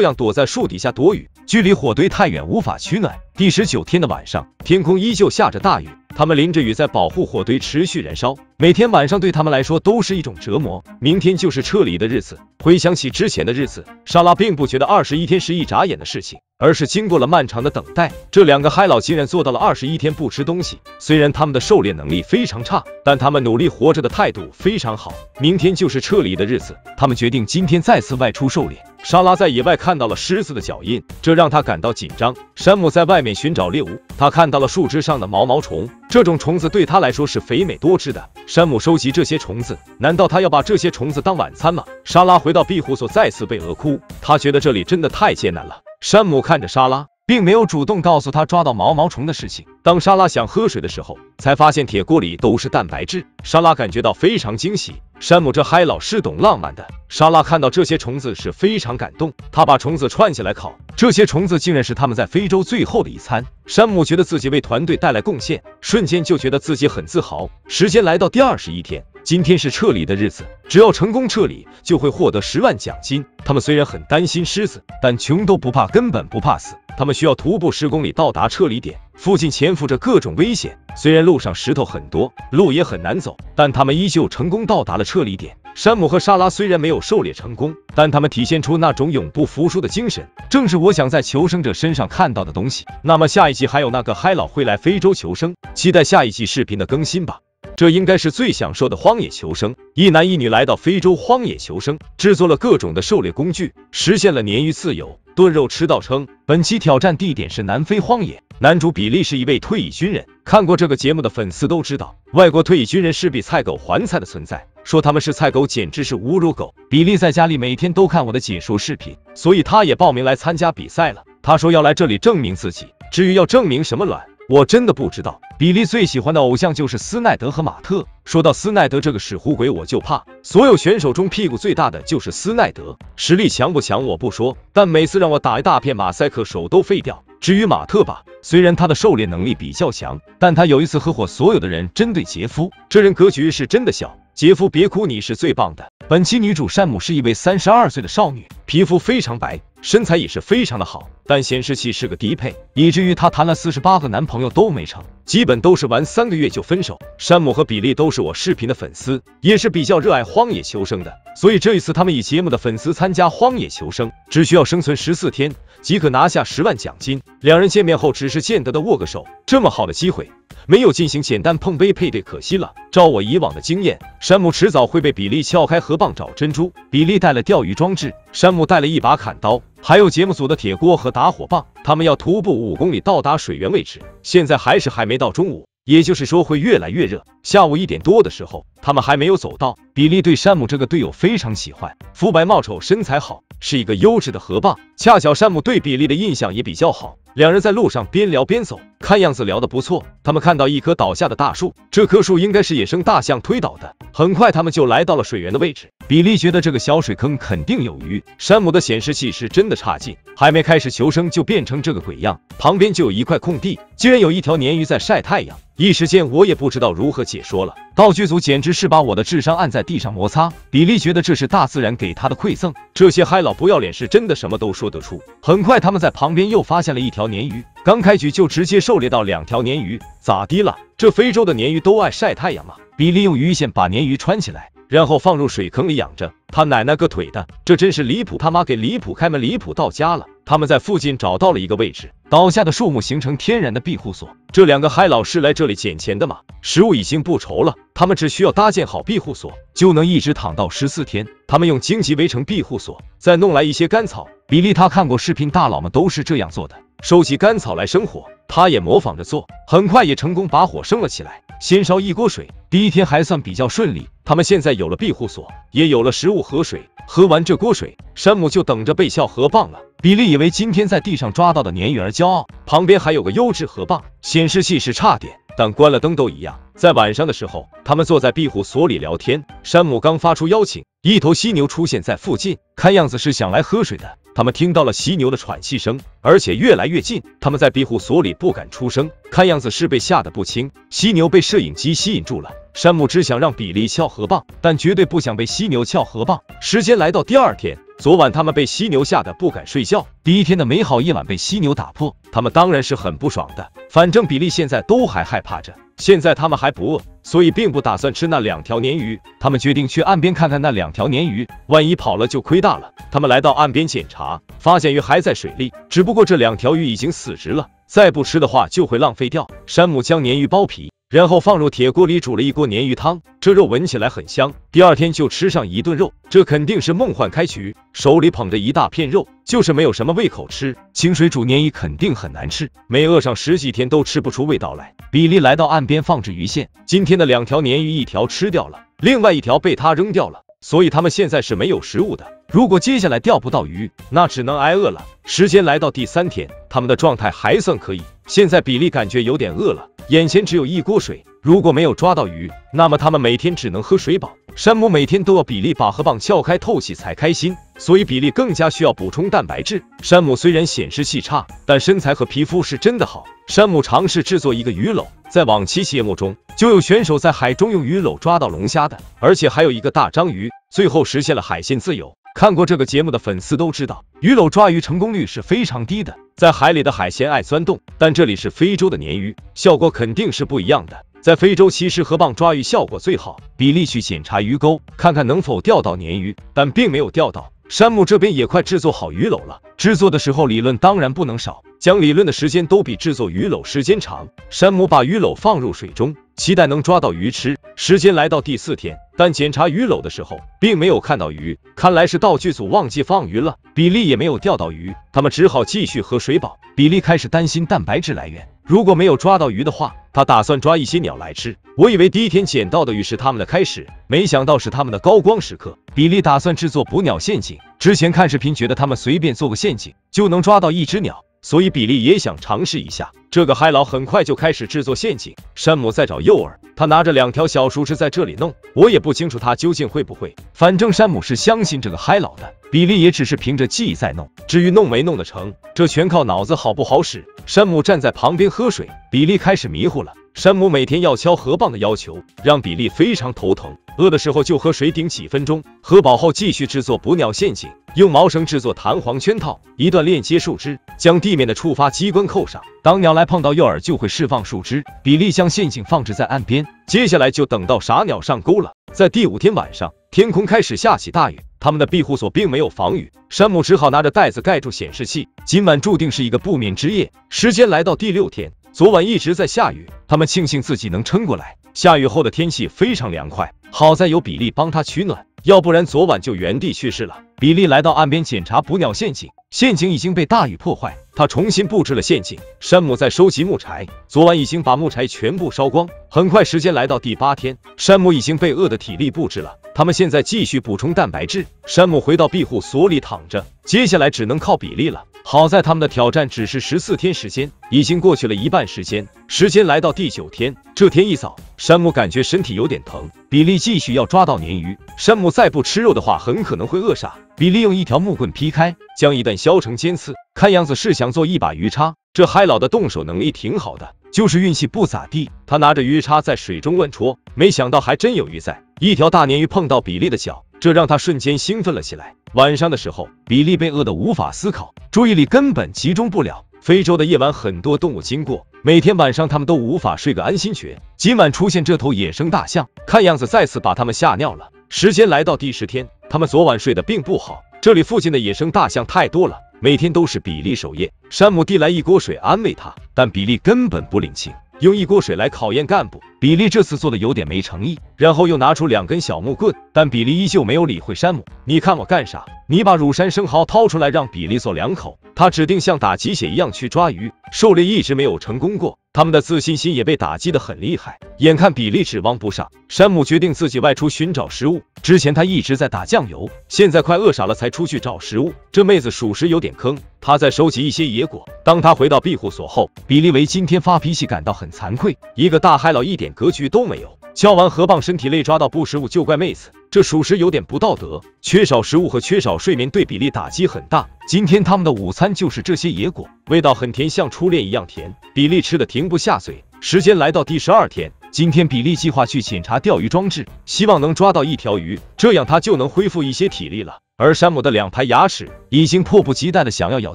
样躲在树底下躲雨，距离火堆太远无法取暖。第十九天的晚上，天空依旧下着大雨，他们淋着雨在保护火堆持续燃烧，每天晚上对他们来说都是一种折磨。明天就是撤离的日子。回想起之前的日子，莎拉并不觉得二十一天是一眨眼的事情，而是经过了漫长的等待，这两个嗨佬竟然做到了二十一天不吃东西。虽然他们的狩猎能力非常差，但他们努力活着的态度非常好。明天就是撤离的日子，他们决定今天再次外出狩猎。莎拉在野外看到了狮子的脚印，这让她感到紧张。山姆在外面寻找猎物，他看到了树枝上的毛毛虫，这种虫子对他来说是肥美多汁的。山姆收集这些虫子，难道他要把这些虫子当晚餐吗？莎拉回到庇护所，再次被饿哭，她觉得这里真的太艰难了。山姆看着莎拉，并没有主动告诉她抓到毛毛虫的事情。当莎拉想喝水的时候，才发现铁锅里都是蛋白质，莎拉感觉到非常惊喜。山姆这嗨佬是懂浪漫的，莎拉看到这些虫子是非常感动，她把虫子串起来烤，这些虫子竟然是他们在非洲最后的一餐。山姆觉得自己为团队带来贡献，瞬间就觉得自己很自豪。时间来到第二十一天，今天是撤离的日子，只要成功撤离就会获得十万奖金。他们虽然很担心狮子，但穷都不怕，根本不怕死。他们需要徒步十公里到达撤离点，附近潜伏着各种危险，虽然路上石头很多，路也很难走，但他们依旧成功到达了撤离点。山姆和莎拉虽然没有狩猎成功，但他们体现出那种永不服输的精神，正是我想在求生者身上看到的东西。那么下一集还有那个嗨佬会来非洲求生，期待下一集视频的更新吧。这应该是最享受的荒野求生，一男一女来到非洲荒野求生，制作了各种的狩猎工具，实现了鲶鱼自由，炖肉吃到撑。本期挑战地点是南非荒野，男主比利是一位退役军人，看过这个节目的粉丝都知道，外国退役军人是比菜狗还菜的存在，说他们是菜狗简直是侮辱狗。比利在家里每天都看我的解说视频，所以他也报名来参加比赛了，他说要来这里证明自己，至于要证明什么卵我真的不知道。比利最喜欢的偶像就是斯奈德和马特，说到斯奈德这个屎忽鬼我就怕，所有选手中屁股最大的就是斯奈德，实力强不强我不说，但每次让我打一大片马赛克手都废掉。至于马特吧，虽然他的狩猎能力比较强，但他有一次合伙所有的人针对杰夫，这人格局是真的小。杰夫别哭，你是最棒的。本期女主山姆是一位三十二岁的少女，皮肤非常白，身材也是非常的好，但显示器是个低配，以至于她谈了四十八个男朋友都没成，基本都是玩三个月就分手。山姆和比利都是我视频的粉丝，也是比较热爱荒野求生的，所以这一次他们以节目的粉丝参加荒野求生，只需要生存十四天即可拿下十万奖金。两人见面后只是见得的握个手，这么好的机会没有进行简单碰杯配对可惜了。照我以往的经验，山姆迟早会被比利撬开河蚌找珍珠。比利带了钓鱼装置，山姆带了一把砍刀，还有节目组的铁锅和打火棒，他们要徒步五公里到达水源位置。现在还是还没到中午，也就是说会越来越热。下午一点多的时候，他们还没有走到。比利对山姆这个队友非常喜欢，肤白貌丑，身材好，是一个优质的河蚌。恰巧山姆对比利的印象也比较好，两人在路上边聊边走，看样子聊得不错。他们看到一棵倒下的大树，这棵树应该是野生大象推倒的。很快他们就来到了水源的位置。比利觉得这个小水坑肯定有鱼，山姆的显示器是真的差劲，还没开始求生就变成这个鬼样。旁边就有一块空地，竟然有一条鲶鱼在晒太阳，一时间我也不知道如何解说了。道具组简直是把我的智商按在地上摩擦。比利觉得这是大自然给他的馈赠，这些嗨佬不要脸是真的什么都说得出。很快他们在旁边又发现了一条鲶鱼，刚开局就直接狩猎到两条鲶鱼，咋的了？这非洲的鲶鱼都爱晒太阳啊！比利用鱼线把鲶鱼穿起来，然后放入水坑里养着。他奶奶个腿的，这真是离谱！他妈给离谱开门，离谱到家了。他们在附近找到了一个位置，倒下的树木形成天然的庇护所。这两个嗨佬是来这里捡钱的嘛？食物已经不愁了，他们只需要搭建好庇护所，就能一直躺到十四天。他们用荆棘围成庇护所，再弄来一些干草。比利他看过视频，大佬们都是这样做的，收集干草来生火。 他也模仿着做，很快也成功把火生了起来。先烧一锅水，第一天还算比较顺利。他们现在有了庇护所，也有了食物和水。喝完这锅水，山姆就等着被笑河蚌了。比利以为今天在地上抓到的鲶鱼而骄傲，旁边还有个优质河蚌，显示器是差点，但关了灯都一样。在晚上的时候，他们坐在庇护所里聊天。山姆刚发出邀请，一头犀牛出现在附近，看样子是想来喝水的。 他们听到了犀牛的喘气声，而且越来越近。他们在庇护所里不敢出声，看样子是被吓得不轻。犀牛被摄影机吸引住了。山姆只想让比利撬河蚌，但绝对不想被犀牛撬河蚌。时间来到第二天，昨晚他们被犀牛吓得不敢睡觉，第一天的美好夜晚被犀牛打破，他们当然是很不爽的。反正比利现在都还害怕着。 现在他们还不饿，所以并不打算吃那两条鲶鱼。他们决定去岸边看看那两条鲶鱼，万一跑了就亏大了。他们来到岸边检查，发现鱼还在水里，只不过这两条鱼已经死直了，再不吃的话就会浪费掉。山姆将鲶鱼剥皮，然后放入铁锅里煮了一锅鲶鱼汤，这肉闻起来很香。第二天就吃上一顿肉，这肯定是梦幻开局。手里捧着一大片肉，就是没有什么胃口吃。清水煮鲶鱼肯定很难吃，每饿上十几天都吃不出味道来。 比利来到岸边放置鱼线，今天的两条鲶鱼一条吃掉了，另外一条被他扔掉了，所以他们现在是没有食物的。如果接下来钓不到鱼，那只能挨饿了。时间来到第三天，他们的状态还算可以。现在比利感觉有点饿了，眼前只有一锅水，如果没有抓到鱼，那么他们每天只能喝水饱。山姆每天都要比利把河蚌撬开透气才开心，所以比利更加需要补充蛋白质。山姆虽然显示器差，但身材和皮肤是真的好。 山姆尝试制作一个鱼篓，在往期节目中就有选手在海中用鱼篓抓到龙虾的，而且还有一个大章鱼，最后实现了海鲜自由。看过这个节目的粉丝都知道，鱼篓抓鱼成功率是非常低的，在海里的海鲜爱钻洞，但这里是非洲的鲶鱼，效果肯定是不一样的。在非洲，其实河蚌抓鱼效果最好。比利去检查鱼钩，看看能否钓到鲶鱼，但并没有钓到。 山姆这边也快制作好鱼篓了，制作的时候理论当然不能少，讲理论的时间都比制作鱼篓时间长。山姆把鱼篓放入水中，期待能抓到鱼吃。时间来到第四天，但检查鱼篓的时候并没有看到鱼，看来是道具组忘记放鱼了。比利也没有钓到鱼，他们只好继续喝水饱。比利开始担心蛋白质来源，如果没有抓到鱼的话，他打算抓一些鸟来吃。我以为第一天捡到的鱼是他们的开始，没想到是他们的高光时刻。 比利打算制作捕鸟陷阱。之前看视频觉得他们随便做个陷阱就能抓到一只鸟，所以比利也想尝试一下。这个嗨佬很快就开始制作陷阱。山姆在找诱饵，他拿着两条小树枝在这里弄，我也不清楚他究竟会不会。反正山姆是相信这个嗨佬的，比利也只是凭着记忆在弄。至于弄没弄得成，这全靠脑子好不好使。山姆站在旁边喝水，比利开始迷糊了。 山姆每天要敲河蚌的要求让比利非常头疼，饿的时候就喝水顶几分钟，喝饱后继续制作捕鸟陷阱，用毛绳制作弹簧圈套，一段链接树枝，将地面的触发机关扣上，当鸟来碰到诱饵就会释放树枝。比利将陷阱放置在岸边，接下来就等到傻鸟上钩了。在第五天晚上，天空开始下起大雨。 他们的庇护所并没有防雨，山姆只好拿着袋子盖住显示器。今晚注定是一个不眠之夜。时间来到第六天，昨晚一直在下雨，他们庆幸自己能撑过来。下雨后的天气非常凉快，好在有比利帮他取暖，要不然昨晚就原地去世了。比利来到岸边检查捕鸟陷阱，陷阱已经被大雨破坏，他重新布置了陷阱。山姆在收集木柴，昨晚已经把木柴全部烧光。很快时间来到第八天，山姆已经被饿得体力不支了。 他们现在继续补充蛋白质。山姆回到庇护所里躺着，接下来只能靠比利了。好在他们的挑战只是十四天时间，已经过去了一半时间。时间来到第九天，这天一早，山姆感觉身体有点疼。比利继续要抓到鲶鱼，山姆再不吃肉的话，很可能会饿傻。比利用一条木棍劈开，将一段削成尖刺，看样子是想做一把鱼叉。这嗨佬的动手能力挺好的，就是运气不咋地。他拿着鱼叉在水中乱戳，没想到还真有鱼在。 一条大鲶鱼碰到比利的脚，这让他瞬间兴奋了起来。晚上的时候，比利被饿得无法思考，注意力根本集中不了。非洲的夜晚很多动物经过，每天晚上它们都无法睡个安心觉。今晚出现这头野生大象，看样子再次把它们吓尿了。时间来到第十天，它们昨晚睡得并不好。这里附近的野生大象太多了，每天都是比利守夜。山姆递来一锅水安慰他，但比利根本不领情。 用一锅水来考验干部，比利这次做的有点没诚意，然后又拿出两根小木棍，但比利依旧没有理会山姆。你看我干啥？你把乳山生蚝掏出来，让比利嘬两口。他指定像打鸡血一样去抓鱼，狩猎一直没有成功过，他们的自信心也被打击得很厉害。眼看比利指望不上，山姆决定自己外出寻找食物。之前他一直在打酱油，现在快饿傻了才出去找食物。这妹子属实有点坑。 他在收集一些野果。当他回到庇护所后，比利为今天发脾气感到很惭愧。一个大嗨佬一点格局都没有，敲完河蚌身体累，抓到不食物就怪妹子，这属实有点不道德。缺少食物和缺少睡眠对比利打击很大。今天他们的午餐就是这些野果，味道很甜，像初恋一样甜。比利吃的停不下嘴。时间来到第十二天。 今天比利计划去检查钓鱼装置，希望能抓到一条鱼，这样他就能恢复一些体力了。而山姆的两排牙齿已经迫不及待的想要咬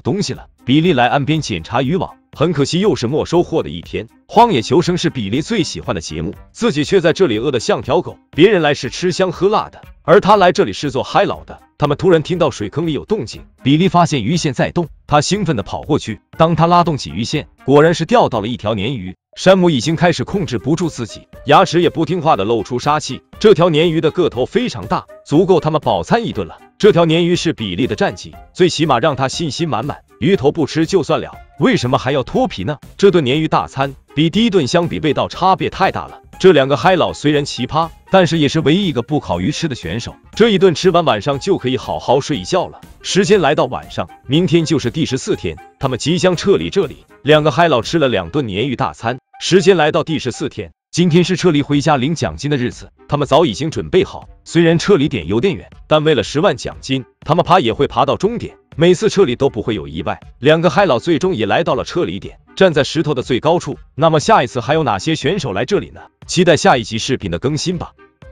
东西了。比利来岸边检查渔网，很可惜又是没收获的一天。荒野求生是比利最喜欢的节目，自己却在这里饿得像条狗。别人来是吃香喝辣的，而他来这里是做嗨佬的。他们突然听到水坑里有动静，比利发现鱼线在动，他兴奋地跑过去。当他拉动起鱼线，果然是钓到了一条鲶鱼。 山姆已经开始控制不住自己，牙齿也不听话的露出杀气。这条鲶鱼的个头非常大，足够他们饱餐一顿了。这条鲶鱼是比利的战绩，最起码让他信心满满。鱼头不吃就算了，为什么还要脱皮呢？这顿鲶鱼大餐比第一顿相比味道差别太大了。这两个嗨佬虽然奇葩，但是也是唯一一个不烤鱼吃的选手。这一顿吃完，晚上就可以好好睡一觉了。时间来到晚上，明天就是第十四天，他们即将撤离这里。两个嗨佬吃了两顿鲶鱼大餐。 时间来到第十四天，今天是撤离回家领奖金的日子，他们早已经准备好。虽然撤离点有点远，但为了十万奖金，他们爬也会爬到终点。每次撤离都不会有意外。两个嗨佬最终也来到了撤离点，站在石头的最高处。那么下一次还有哪些选手来这里呢？期待下一集视频的更新吧。